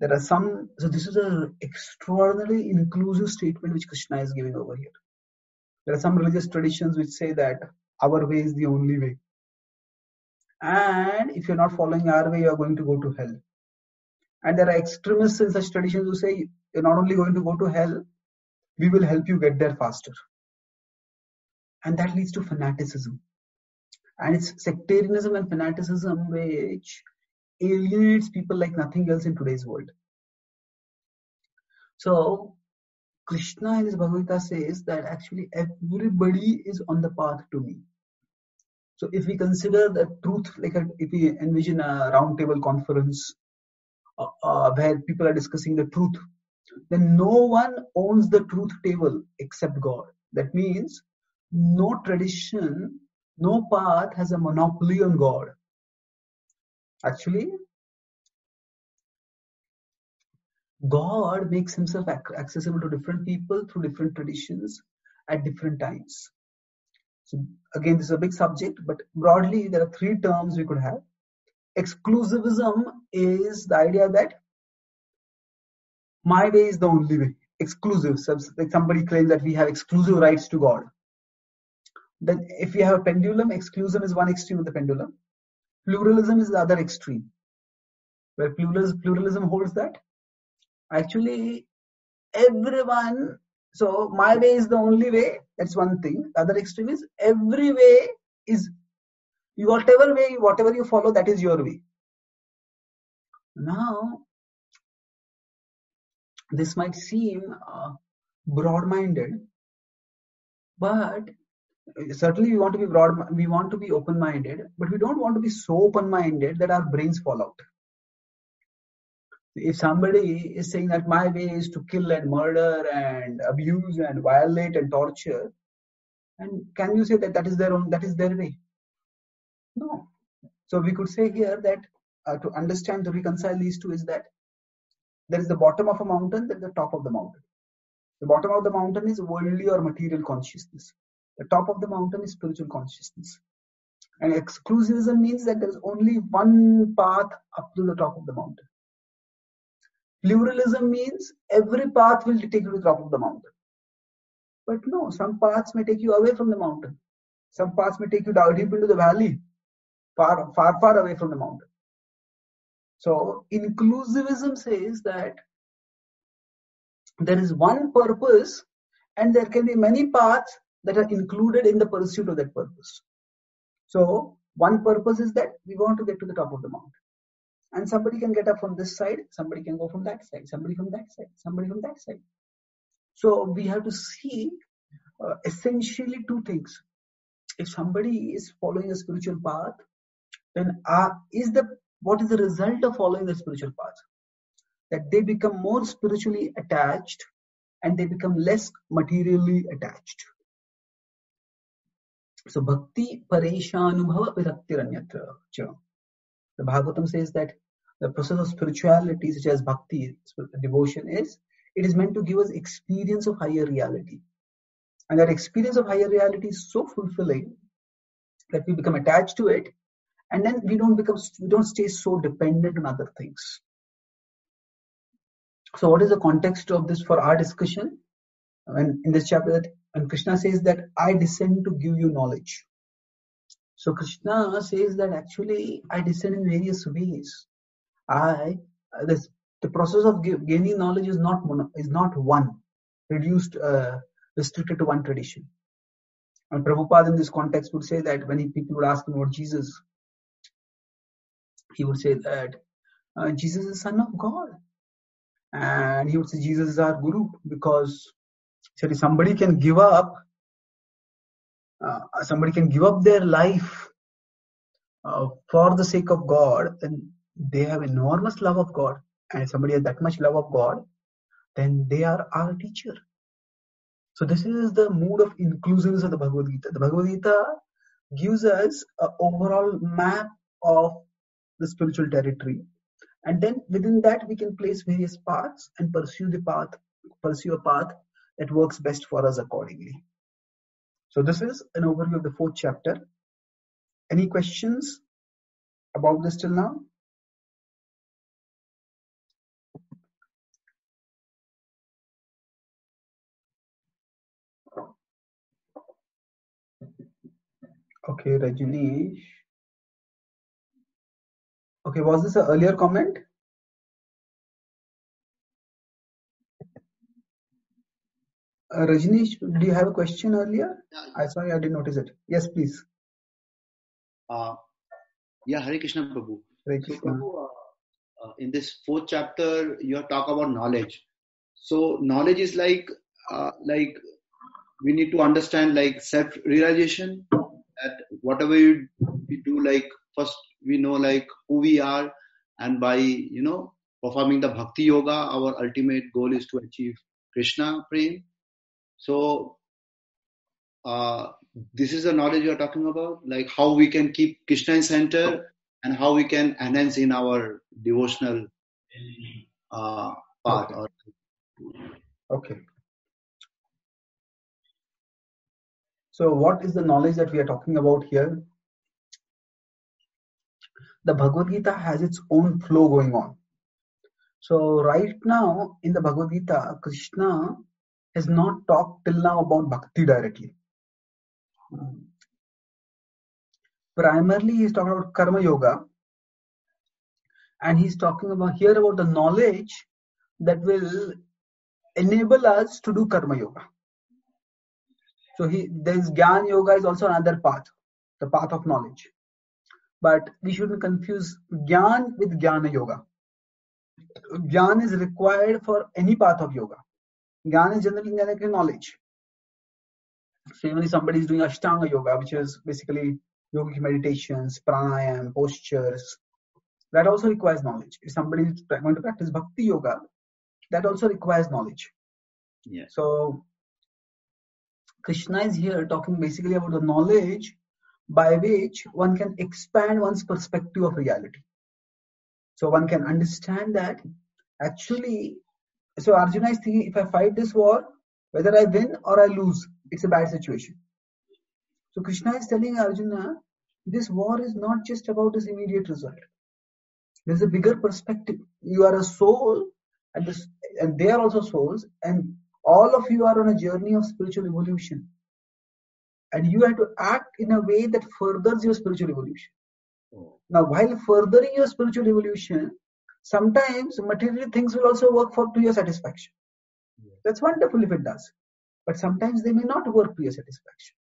There are some, so this is an extraordinarily inclusive statement which Krishna is giving over here. There are some religious traditions which say that our way is the only way. And if you're not following our way, you're going to go to hell. And there are extremists in such traditions who say, you're not only going to go to hell, we will help you get there faster. And that leads to fanaticism. And it's sectarianism and fanaticism which alienates people like nothing else in today's world. So, Krishna in his Bhagavad Gita says that actually everybody is on the path to me. So if we consider the truth, like if we envision a round table conference where people are discussing the truth, then no one owns the truth table except God. That means no tradition, no path has a monopoly on God. Actually, God makes himself accessible to different people through different traditions at different times. So again, this is a big subject, but broadly, there are three terms we could have. Exclusivism is the idea that my way is the only way. Exclusive. So like somebody claims that we have exclusive rights to God. Then if we have a pendulum, exclusivism is one extreme of the pendulum. Pluralism is the other extreme. Where pluralism holds that actually everyone, so my way is the only way, that's one thing. The other extreme is every way is, whatever way, whatever you follow, that is your way. Now, this might seem broad-minded, but certainly we want to be broad, we want to be open-minded, but we don't want to be so open-minded that our brains fall out. If somebody is saying that my way is to kill and murder and abuse and violate and torture, and can you say that that is their own, that is their way? No. So we could say here that to understand, to reconcile these two is that there is the bottom of a mountain, there is the top of the mountain. The bottom of the mountain is worldly or material consciousness. The top of the mountain is spiritual consciousness. And exclusivism means that there is only one path up to the top of the mountain. Pluralism means every path will take you to the top of the mountain. But no, some paths may take you away from the mountain. Some paths may take you down deep into the valley, far, far, far away from the mountain. So, inclusivism says that there is one purpose and there can be many paths that are included in the pursuit of that purpose. So, one purpose is that we want to get to the top of the mountain. And somebody can get up from this side, somebody can go from that side, somebody from that side, somebody from that side. So we have to see essentially two things. If somebody is following a spiritual path, then what is the result of following the spiritual path? That they become more spiritually attached and they become less materially attached. So bhakti pareshanubhava viraktiranyatra cha. The Bhagavatam says that the process of spirituality, such as bhakti, devotion, it is meant to give us experience of higher reality. And that experience of higher reality is so fulfilling that we become attached to it, and then we don't stay so dependent on other things. So what is the context of this for our discussion? When in this chapter, when Krishna says that I descend to give you knowledge. So Krishna says that actually I descend in various ways. The process of gaining knowledge is not one, restricted to one tradition. And Prabhupada in this context would say that when people would ask him about Jesus, he would say that Jesus is son of God. And he would say Jesus is our guru because somebody can give up their life for the sake of God, and they have enormous love of God. And if somebody has that much love of God, then they are our teacher. So this is the mood of inclusiveness of the Bhagavad Gita. The Bhagavad Gita gives us an overall map of the spiritual territory. And then within that, we can place various paths and pursue a path that works best for us accordingly. So this is an overview of the 4th chapter. Any questions about this till now? Okay, Rajneesh. Okay, was this an earlier comment? Rajnish, do you have a question earlier? Yeah. I saw you, I didn't notice it. Yes, please. Hare Krishna Prabhu. Hare Krishna. So, Prabhu, in this fourth chapter, you have talked about knowledge. So knowledge is like we need to understand like self-realization, that whatever we do, like first we know like who we are, and by, you know, performing the bhakti yoga, our ultimate goal is to achieve Krishna prema. So this is the knowledge you are talking about, like how we can keep Krishna in center and how we can enhance in our devotional path. Okay. So what is the knowledge that we are talking about here? The Bhagavad Gita has its own flow going on. So right now in the Bhagavad Gita, Krishna has not talked till now about bhakti directly. Primarily he is talking about karma yoga, and he is talking about here about the knowledge that will enable us to do karma yoga. So there is Jnana yoga is also another path, the path of knowledge. But we shouldn't confuse Jnana with Jnana yoga. Jnana is required for any path of yoga. Jnana is generally knowledge. So even if somebody is doing Ashtanga yoga, which is basically yogic meditations, pranayam, postures, that also requires knowledge. If somebody is going to practice bhakti yoga, that also requires knowledge. Yeah. So Krishna is here talking basically about the knowledge by which one can expand one's perspective of reality. So one can understand that actually, so Arjuna is thinking, if I fight this war, whether I win or I lose, it's a bad situation. So Krishna is telling Arjuna, this war is not just about this immediate result. There's a bigger perspective. You are a soul, and they are also souls, and all of you are on a journey of spiritual evolution. And you have to act in a way that furthers your spiritual evolution. Oh. Now, while furthering your spiritual evolution, sometimes material things will also work to your satisfaction. Yeah. That's wonderful if it does. But sometimes they may not work to your satisfaction.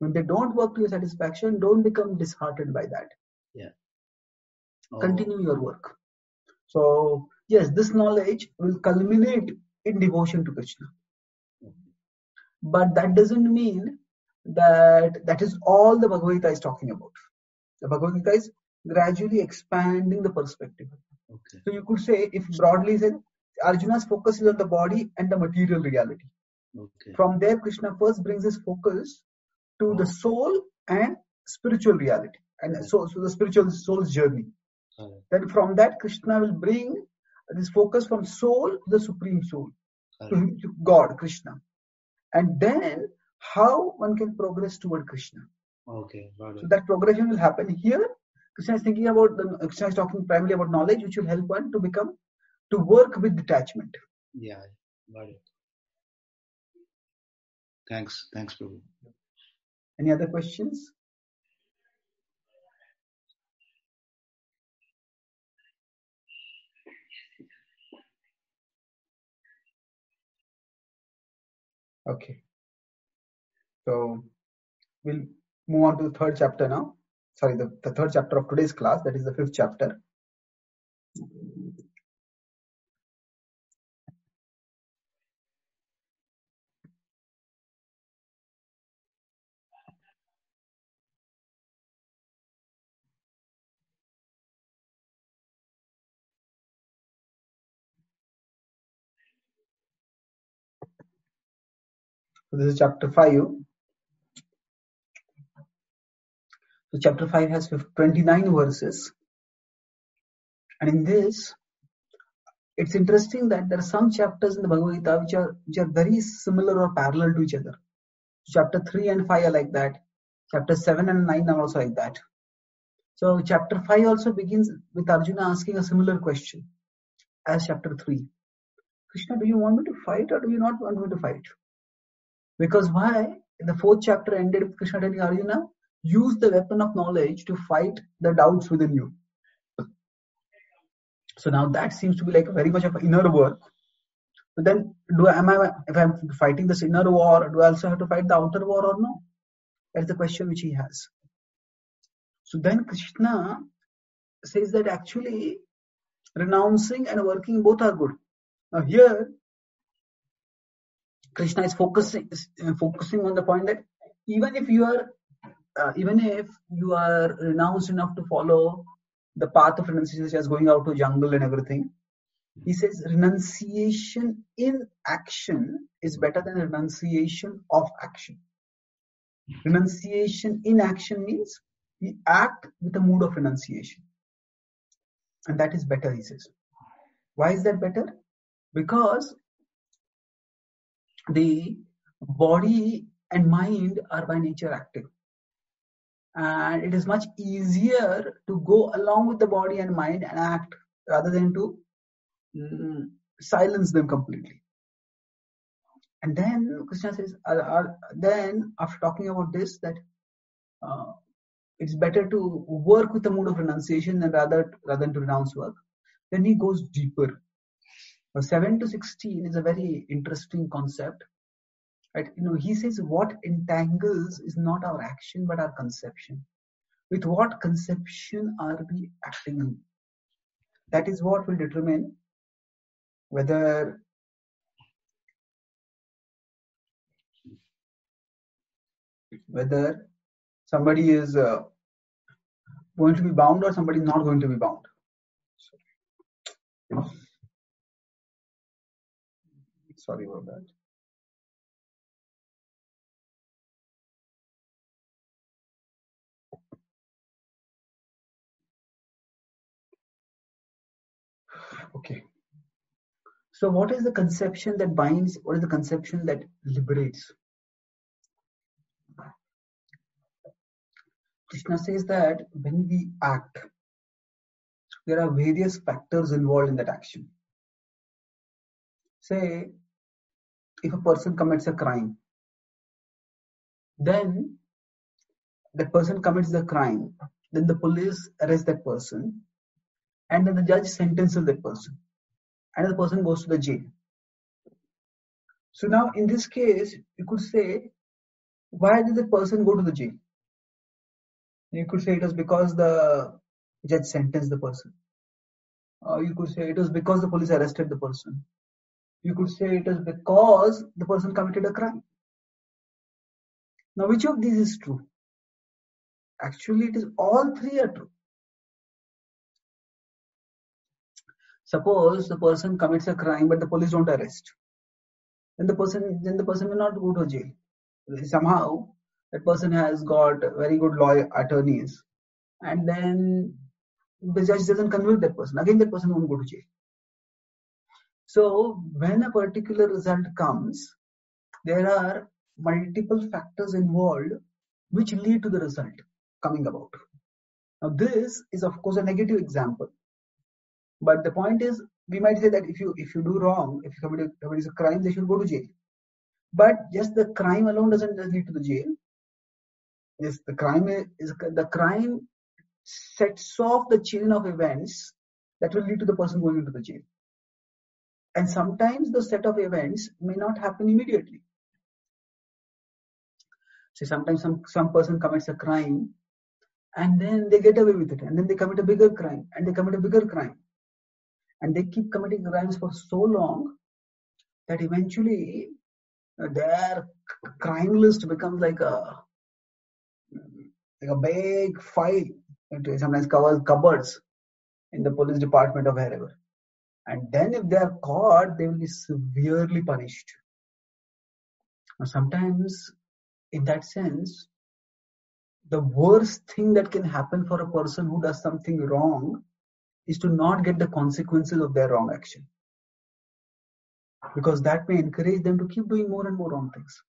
When they don't work to your satisfaction, don't become disheartened by that. Yeah. Oh. Continue your work. So, yes, this knowledge will culminate in devotion to Krishna. Mm-hmm. But that doesn't mean that is all the Bhagavad Gita is talking about. The Bhagavad Gita is gradually expanding the perspective. Okay. So you could say, if broadly said, Arjuna's focus is on the body and the material reality. Okay. From there, Krishna first brings his focus to the soul and spiritual reality, and so the spiritual soul's journey. Okay. Then from that, Krishna will bring this focus from soul to the Supreme Soul, to God, Krishna. And then how one can progress toward Krishna. Okay, so that progression will happen here. Krishna is talking primarily about knowledge, which will help one to work with detachment. Yeah, got it. Thanks, Prabhu. Any other questions? Okay. So we'll move on to the third chapter now. Sorry, the third chapter of today's class, that is the fifth chapter. So this is chapter 5. So chapter 5 has 29 verses, and in this, it's interesting that there are some chapters in the Bhagavad Gita which are very similar or parallel to each other. So chapter 3 and 5 are like that. Chapter 7 and 9 are also like that. So chapter 5 also begins with Arjuna asking a similar question as chapter 3. Krishna, do you want me to fight or do you not want me to fight? Because why? The fourth chapter ended with Krishna telling Arjuna, use the weapon of knowledge to fight the doubts within you. So now that seems to be like very much of an inner work. So then, if I'm fighting this inner war, do I also have to fight the outer war or no? That's the question which he has. So then Krishna says that actually renouncing and working both are good. Now here, Krishna is focusing on the point that even if you are renounced enough to follow the path of renunciation, such as going out to jungle and everything, he says renunciation in action is better than renunciation of action. Renunciation in action means we act with a mood of renunciation. And that is better, he says. Why is that better? Because the body and mind are by nature active. And it is much easier to go along with the body and mind and act rather than to silence them completely. And then Krishna says, then after talking about this, that it's better to work with the mood of renunciation than rather than to renounce work. Then he goes deeper. 7 to 16 is a very interesting concept. Right? You know, he says what entangles is not our action but our conception. With what conception are we acting on? That is what will determine whether somebody is going to be bound or somebody is not going to be bound. Sorry about that. Okay. So what is the conception that binds? What is the conception that liberates? Krishna says that when we act, there are various factors involved in that action. Say, if a person commits a crime, then that person commits the crime, then the police arrest that person, and then the judge sentences that person, and the person goes to the jail. So now in this case, you could say, why did the person go to the jail? You could say it was because the judge sentenced the person. Or you could say it was because the police arrested the person. You could say it was because the person committed a crime. Now, which of these is true? Actually, it is all three are true. Suppose the person commits a crime, but the police don't arrest. Then the person will not go to jail. Somehow, that person has got very good law attorneys, and then the judge doesn't convict that person. Again, that person won't go to jail. So when a particular result comes, there are multiple factors involved which lead to the result coming about. Now this is of course a negative example, but the point is we might say that if you do wrong, if you commit a crime, they should go to jail. But just the crime alone doesn't just lead to the jail. Yes, the crime sets off the chain of events that will lead to the person going into the jail. And sometimes the set of events may not happen immediately. See, sometimes some person commits a crime and then they get away with it, and then they commit a bigger crime, and they commit a bigger crime. And they keep committing crimes for so long that eventually their crime list becomes like a big file. It sometimes covers cupboards in the police department or wherever. And then if they are caught, they will be severely punished. Now sometimes, in that sense, the worst thing that can happen for a person who does something wrong is to not get the consequences of their wrong action. Because that may encourage them to keep doing more and more wrong things.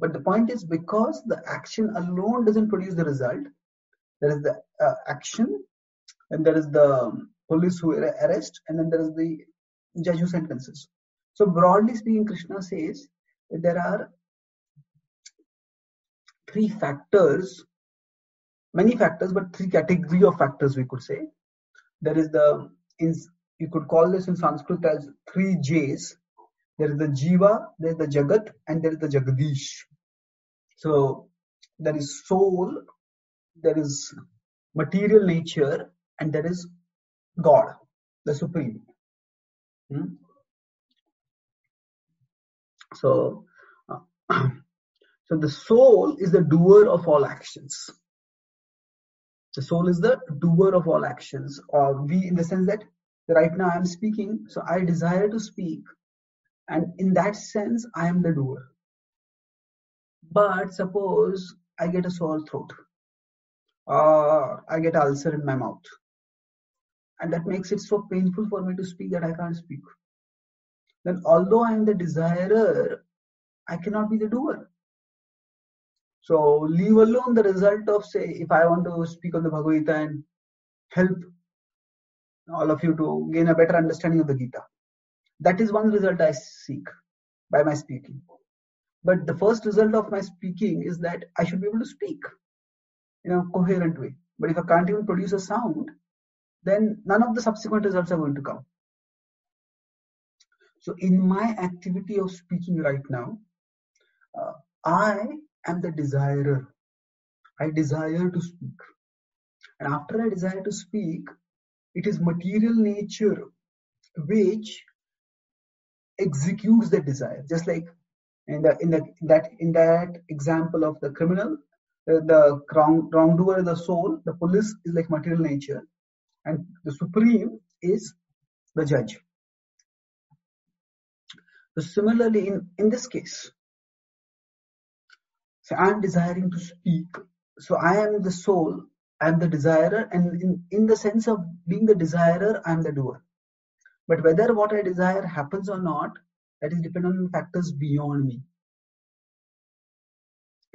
But the point is, because the action alone doesn't produce the result, there is the action, and there is the police who arrest, and then there is the judge who sentences. So broadly speaking, Krishna says that there are three factors, many factors, but three categories of factors we could say, there is the, you could call this in Sanskrit as three J's. There is the Jiva, there is the Jagat, and there is the Jagadish. So there is soul, there is material nature, and there is God, the Supreme. So the soul is the doer of all actions. The soul is the doer of all actions, or we, in the sense that right now I am speaking, so I desire to speak, and in that sense I am the doer. But suppose I get a sore throat, or I get an ulcer in my mouth, and that makes it so painful for me to speak that I can't speak. Then although I am the desirer, I cannot be the doer. So leave alone the result of, say, if I want to speak on the Bhagavad Gita and help all of you to gain a better understanding of the Gita. That is one result I seek by my speaking. But the first result of my speaking is that I should be able to speak in a coherent way. But if I can't even produce a sound, then none of the subsequent results are going to come. So in my activity of speaking right now, I am the desirer. I desire to speak. And after I desire to speak, it is material nature which executes the desire. Just like in that example of the criminal, the wrongdoer is the soul, the police is like material nature, and the supreme is the judge. So similarly, in this case, so I am desiring to speak. So I am the soul, I am the desirer, and in the sense of being the desirer, I am the doer. But whether what I desire happens or not, that is dependent on factors beyond me.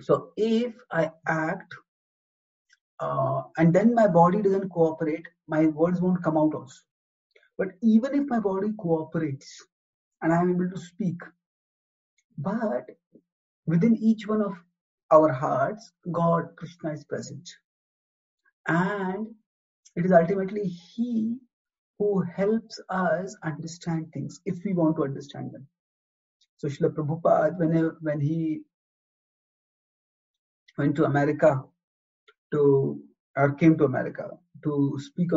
So if I act and then my body doesn't cooperate, my words won't come out also. But even if my body cooperates and I am able to speak, but within each one of our hearts, God, Krishna is present. And it is ultimately He who helps us understand things if we want to understand them. So Srila Prabhupada, when he went to America came to America to speak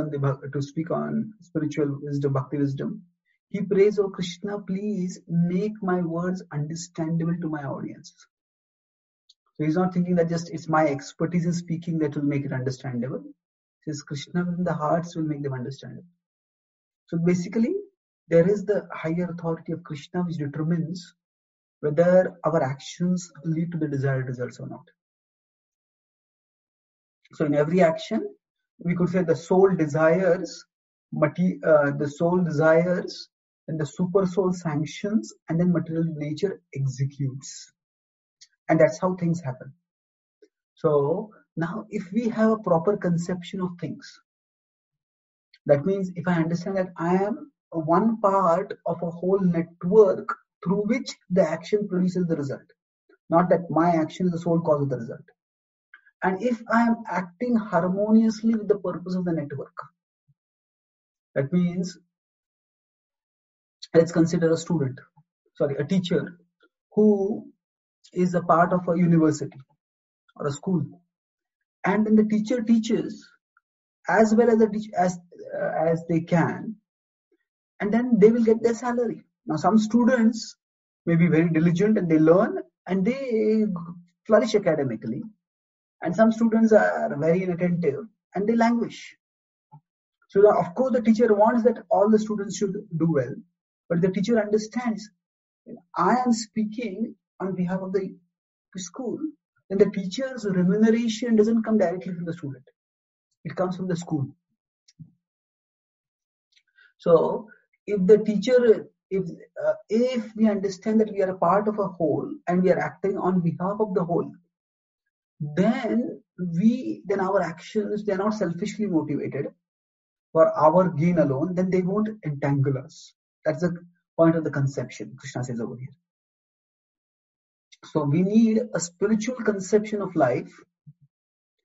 on spiritual wisdom, bhakti wisdom, he prays, "Oh Krishna, please make my words understandable to my audience." So he's not thinking that just it's my expertise in speaking that will make it understandable. He says, Krishna in the hearts will make them understandable. So basically, there is the higher authority of Krishna which determines whether our actions lead to the desired results or not. So in every action, we could say the soul desires, and the super soul sanctions, and then material nature executes. And that's how things happen. So now if we have a proper conception of things, that means if I understand that I am one part of a whole network through which the action produces the result, not that my action is the sole cause of the result. And if I am acting harmoniously with the purpose of the network, that means, let's consider a teacher who is a part of a university or a school. And then the teacher teaches as well as they can, and then they will get their salary. Now some students may be very diligent and they learn and they flourish academically, and some students are very inattentive and they languish. So now, of course, the teacher wants that all the students should do well, but the teacher understands, I am speaking on behalf of the school, then the teacher's remuneration doesn't come directly from the student. It comes from the school. So if we understand that we are a part of a whole and we are acting on behalf of the whole, then our actions, they are not selfishly motivated for our gain alone, then they won't entangle us. That's the point of the conception Krishna says over here. So we need a spiritual conception of life.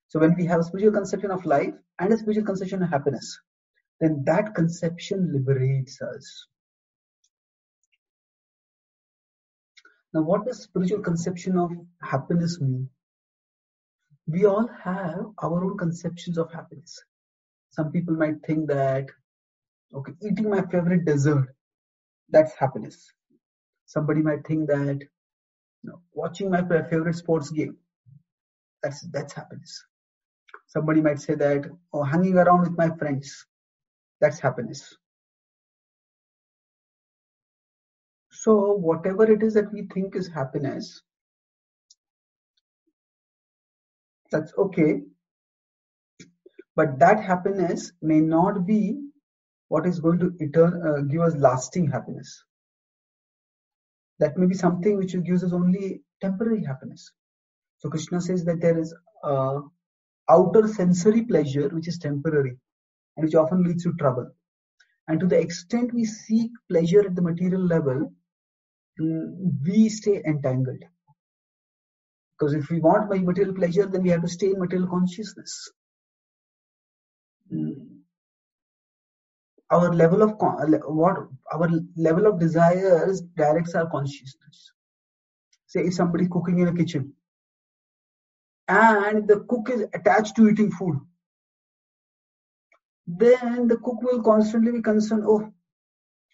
So when we have a spiritual conception of life and a spiritual conception of happiness, then that conception liberates us. Now, what does spiritual conception of happiness mean? We all have our own conceptions of happiness. Some people might think that, okay, eating my favorite dessert, that's happiness. Somebody might think that, you know, watching my favorite sports game, that's happiness. Somebody might say that, oh, hanging around with my friends, that's happiness. So whatever it is that we think is happiness, that's okay. But that happiness may not be what is going to give us lasting happiness. That may be something which gives us only temporary happiness. So Krishna says that there is outer sensory pleasure which is temporary and which often leads to trouble. And to the extent we seek pleasure at the material level, we stay entangled. Because if we want material pleasure, then we have to stay in material consciousness. Our level of desires directs our consciousness. Say if somebody is cooking in a kitchen and the cook is attached to eating food, then the cook will constantly be concerned, oh,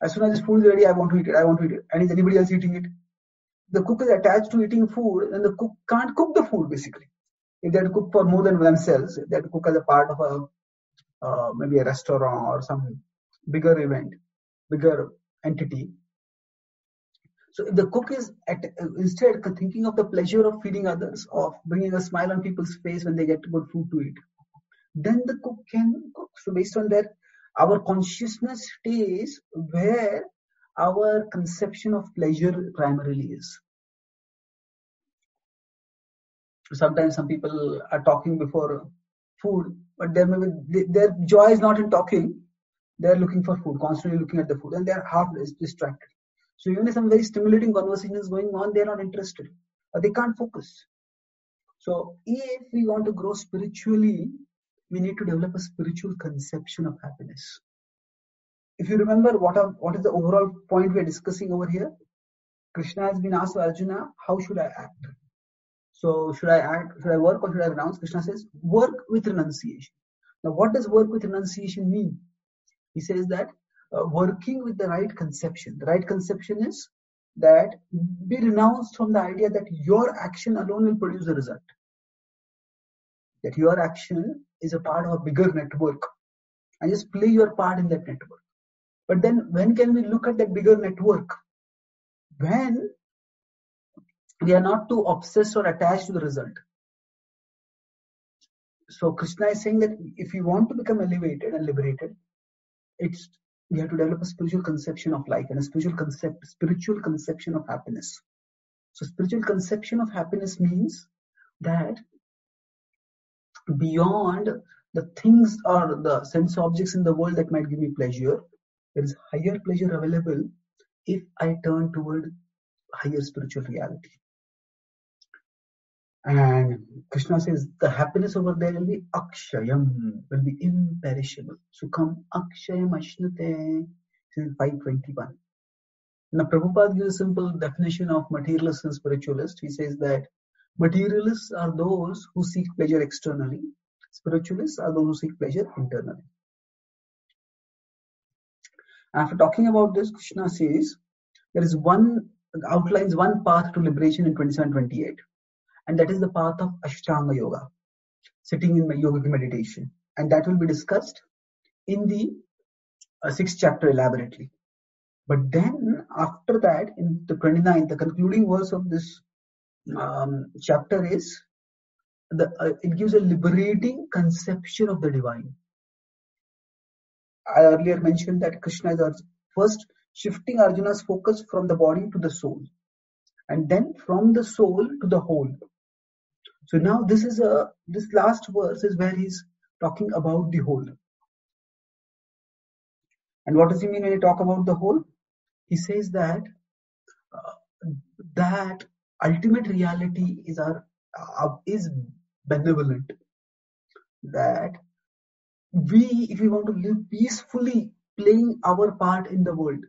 as soon as this food is ready, I want to eat it. And is anybody else eating it? The cook is attached to eating food, and the cook can't cook the food, basically. If they had to cook for more than themselves, if they had to cook as a part of maybe a restaurant or some bigger event, bigger entity. So if the cook is instead thinking of the pleasure of feeding others, of bringing a smile on people's face when they get good food to eat, then the cook can cook. So based on that, our consciousness stays where our conception of pleasure primarily is. Sometimes some people are talking before food, but their joy is not in talking. They are looking for food, constantly looking at the food, and they are half distracted. So even if some very stimulating conversation is going on, they are not interested, or they can't focus. So if we want to grow spiritually, we need to develop a spiritual conception of happiness. If you remember what is the overall point we are discussing over here, Krishna has been asked to Arjuna, how should I act? So should I work or should I renounce? Krishna says, work with renunciation. Now what does work with renunciation mean? He says that working with the right conception. The right conception is that be renounced from the idea that your action alone will produce the result. That your action is a part of a bigger network and just play your part in that network. But then when can we look at that bigger network? When we are not too obsessed or attached to the result. So Krishna is saying that if you want to become elevated and liberated, we have to develop a spiritual conception of life and a spiritual conception of happiness. So spiritual conception of happiness means that beyond the things or the sense objects in the world that might give me pleasure, there is higher pleasure available if I turn toward higher spiritual reality. And Krishna says the happiness over there will be akshayam, will be imperishable. Sukham akshayam ashnate, in 521. Now Prabhupada gives a simple definition of materialist and spiritualist. He says that materialists are those who seek pleasure externally. Spiritualists are those who seek pleasure internally. After talking about this, Krishna says there is outlines one path to liberation in 27-28, and that is the path of Ashtanga Yoga, sitting in yogic meditation, and that will be discussed in the 6th chapter elaborately. But then after that, in the 29th, the concluding verse of this chapter is it gives a liberating conception of the divine. I earlier mentioned that Krishna is our first shifting Arjuna's focus from the body to the soul, and then from the soul to the whole. So now this last verse is where he's talking about the whole. And what does he mean when he talks about the whole? He says that that ultimate reality is benevolent. That if we want to live peacefully, playing our part in the world.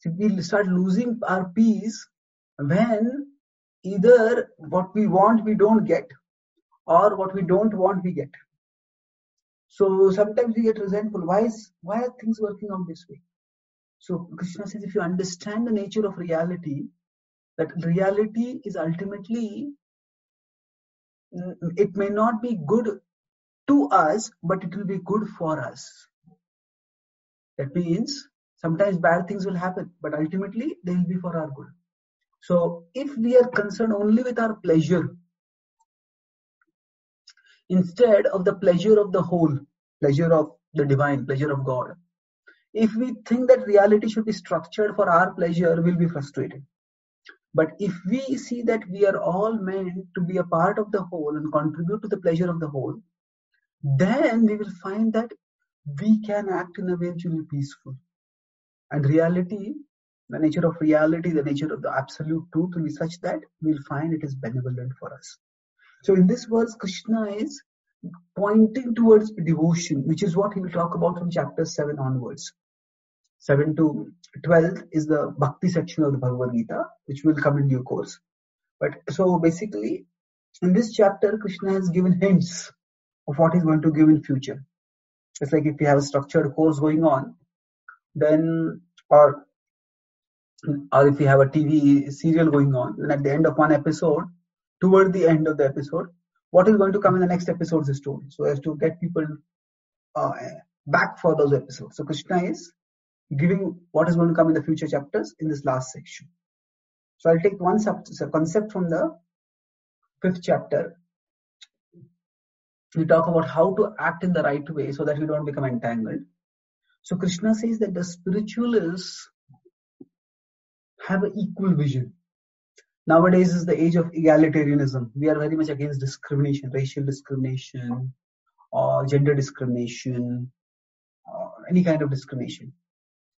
So we start losing our peace when either what we want we don't get, or what we don't want we get. So sometimes we get resentful. Why are things working out this way? So Krishna says, if you understand the nature of reality, that reality is ultimately, it may not be good to us, but it will be good for us. That means sometimes bad things will happen, but ultimately they will be for our good. So if we are concerned only with our pleasure, instead of the pleasure of the whole, pleasure of the divine, pleasure of God, if we think that reality should be structured for our pleasure, we'll be frustrated. But if we see that we are all meant to be a part of the whole and contribute to the pleasure of the whole, then we will find that we can act in a way which will be peaceful. And reality, the nature of reality, the nature of the absolute truth will be such that we will find it is benevolent for us. So in this verse, Krishna is pointing towards devotion, which is what he will talk about from chapter 7 onwards. 7 to 12 is the Bhakti section of the Bhagavad Gita, which will come in due course. But so basically, in this chapter, Krishna has given hints of what he's going to give in future. It's like if we have a structured course going on, then or if we have a TV serial going on, then at the end of one episode, toward the end of the episode, what is going to come in the next episode is told, so as to get people back for those episodes. So Krishna is giving what is going to come in the future chapters in this last section. So I'll take one concept from the 5th chapter. We talk about how to act in the right way so that we don't become entangled. So Krishna says that the spiritualists have an equal vision. Nowadays is the age of egalitarianism. We are very much against discrimination, racial discrimination, or gender discrimination, or any kind of discrimination.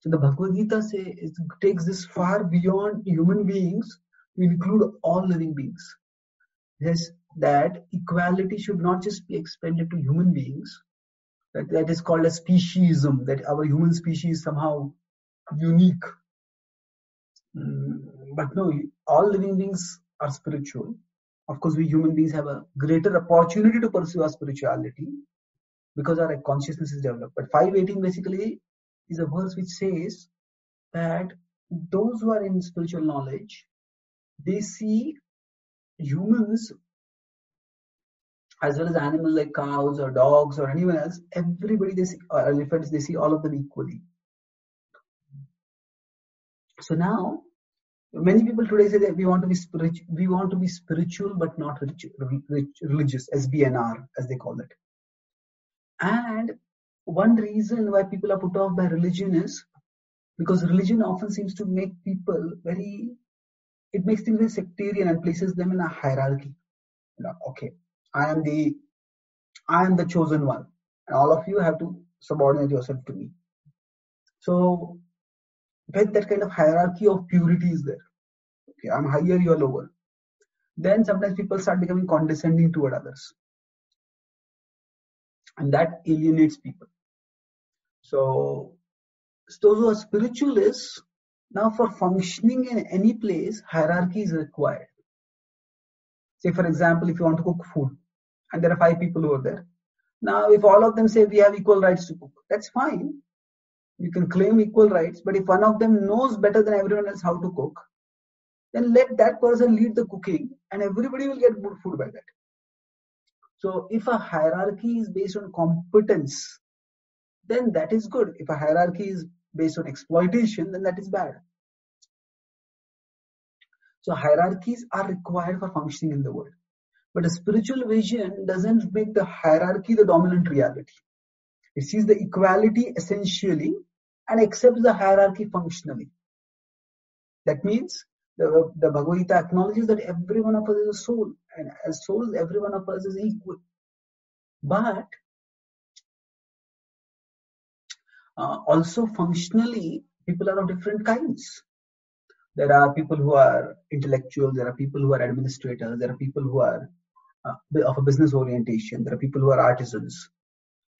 So the Bhagavad Gita takes this far beyond human beings to include all living beings. It says that equality should not just be expanded to human beings. That is called as speciesism, that our human species is somehow unique. But no, all living beings are spiritual. Of course, we human beings have a greater opportunity to pursue our spirituality because our consciousness is developed. But 5.18 basically is a verse which says that those who are in spiritual knowledge, they see humans as well as animals like cows or dogs or anyone else, everybody they see, or elephants, they see all of them equally. So now, many people today say that we want to be spiritual but not religious, SBNR as they call it. And one reason why people are put off by religion is because religion often seems to make people it makes things very sectarian and places them in a hierarchy. Okay, I am the chosen one, and all of you have to subordinate yourself to me. So that kind of hierarchy of purity is there. Okay, I'm higher, you're lower. Then sometimes people start becoming condescending toward others, and that alienates people. So those who are spiritualists, now for functioning in any place, hierarchy is required. Say for example, if you want to cook food, and there are 5 people who are there. Now if all of them say we have equal rights to cook, that's fine. You can claim equal rights, but if one of them knows better than everyone else how to cook, then let that person lead the cooking and everybody will get good food by that. So if a hierarchy is based on competence, then that is good. If a hierarchy is based on exploitation, then that is bad. So hierarchies are required for functioning in the world. But a spiritual vision doesn't make the hierarchy the dominant reality. It sees the equality essentially and accepts the hierarchy functionally. That means the Bhagavad Gita acknowledges that every one of us is a soul, and as souls, every one of us is equal. But also functionally, people are of different kinds. There are people who are intellectual, there are people who are administrators, there are people who are of a business orientation, there are people who are artisans.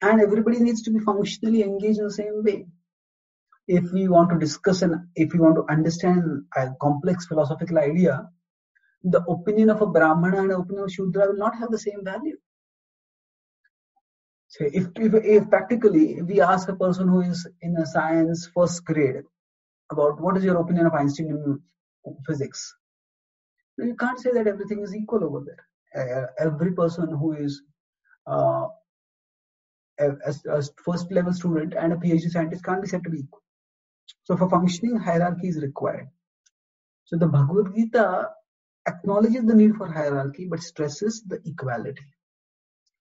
and everybody needs to be functionally engaged in the same way. If we want to discuss and if we want to understand a complex philosophical idea, the opinion of a Brahmana and the opinion of Shudra will not have the same value. So if practically we ask a person who is in a science first grade about what is your opinion of Einstein in physics, you can't say that everything is equal over there. Every person who is a first level student and a PhD scientist can't be said to be equal. So for functioning, hierarchy is required. So the Bhagavad Gita acknowledges the need for hierarchy but stresses the equality.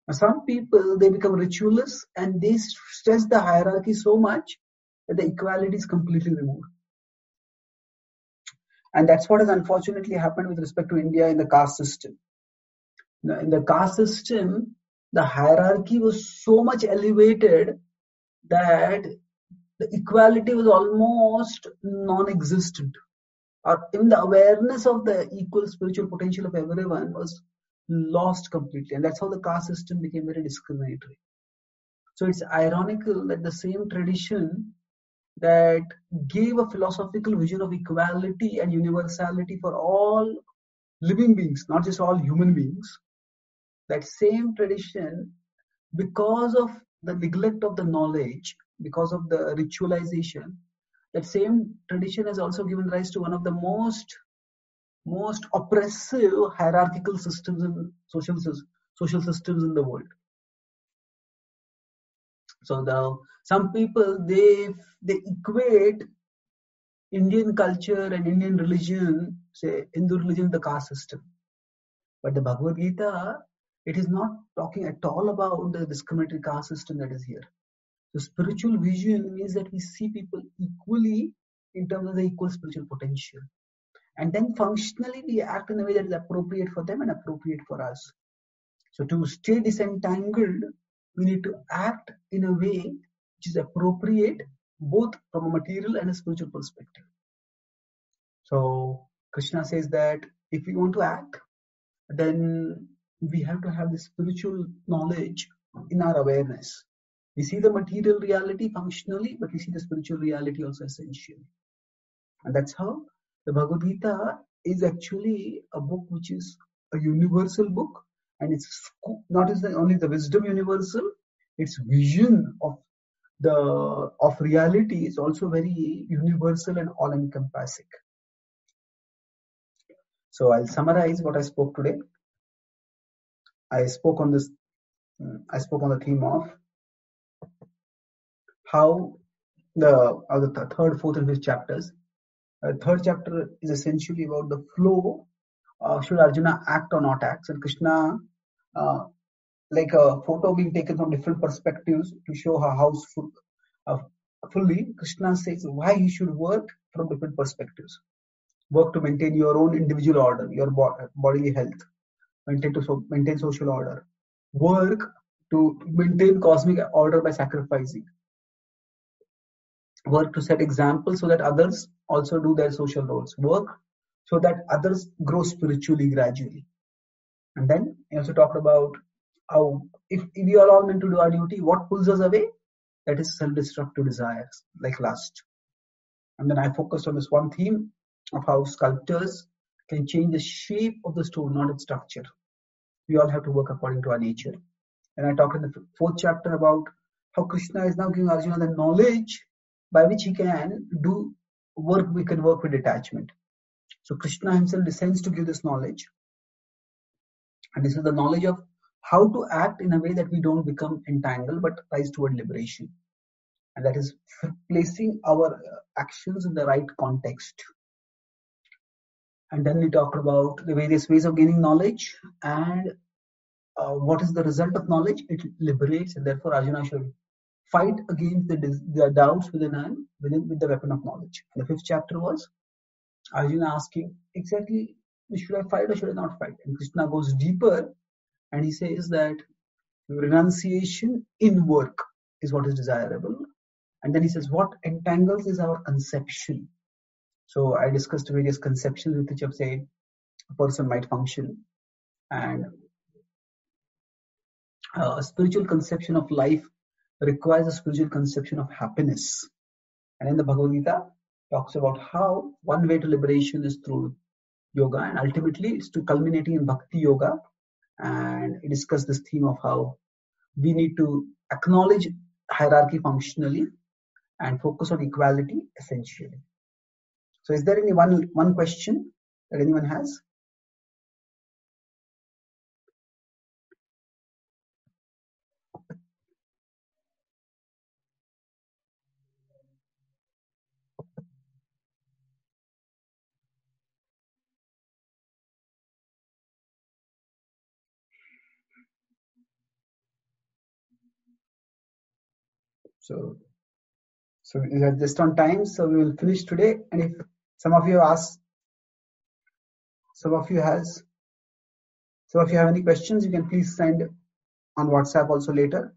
Now, some people, they become ritualists and they stress the hierarchy so much that the equality is completely removed. And that's what has unfortunately happened with respect to India in the caste system. Now, in the caste system, the hierarchy was so much elevated that the equality was almost non-existent. Or in the awareness of the equal spiritual potential of everyone was lost completely. And that's how the caste system became very discriminatory. So it's ironical that the same tradition that gave a philosophical vision of equality and universality for all living beings, not just all human beings, that same tradition, because of the neglect of the knowledge, because of the ritualization, that same tradition has also given rise to one of the most oppressive hierarchical systems and social systems in the world. So some people, they equate Indian culture and Indian religion, say Hindu religion, the caste system. But the Bhagavad Gita, it is not talking at all about the discriminatory caste system that is here. The spiritual vision means that we see people equally in terms of the equal spiritual potential. And then functionally we act in a way that is appropriate for them and appropriate for us. So to stay disentangled, we need to act in a way which is appropriate both from a material and a spiritual perspective. So Krishna says that if we want to act, then we have to have the spiritual knowledge in our awareness. We see the material reality functionally, but we see the spiritual reality also essentially. And that's how the Bhagavad Gita is actually a book which is a universal book, and it's not only the wisdom universal, its vision of reality is also very universal and all-encompassing. So I'll summarize what I spoke today. I spoke on the theme of how the third, fourth and fifth chapters. Third chapter is essentially about the flow. Should Arjuna act or not act? And Krishna, like a photo being taken from different perspectives to show her house fully, Krishna says why he should work from different perspectives. Work to maintain your own individual order, your bodily health, maintain social order. Work to maintain cosmic order by sacrificing. Work to set examples so that others also do their social roles. Work so that others grow spiritually gradually. And then he also talked about how if we are all meant to do our duty, what pulls us away? That is self-destructive desires like lust. And then I focused on this one theme of how sculptors can change the shape of the stone, not its structure. We all have to work according to our nature. And I talked in the fourth chapter about how Krishna is now giving Arjuna the knowledge by which he can do work, we can work with detachment. So Krishna himself descends to give this knowledge. And this is the knowledge of how to act in a way that we don't become entangled but rise toward liberation. And that is placing our actions in the right context. And then we talked about the various ways of gaining knowledge and what is the result of knowledge? It liberates, and therefore Arjuna should fight against the doubts with the weapon of knowledge. And the fifth chapter was Arjuna asking exactly, should I fight or should I not fight? And Krishna goes deeper and he says that renunciation in work is what is desirable. And then he says what entangles is our conception. So I discussed various conceptions with which I say a person might function, and a spiritual conception of life requires a spiritual conception of happiness. And in the Bhagavad Gita, talks about how one way to liberation is through yoga, and ultimately it's to culminating in bhakti yoga. And it discussed this theme of how we need to acknowledge hierarchy functionally and focus on equality essentially. So is there any one question that anyone has? So we are just on time, so we will finish today. And if some of you ask, some of you have any questions, you can please send on WhatsApp also later,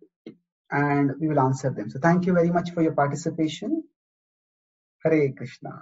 and we will answer them. So thank you very much for your participation. Hare Krishna.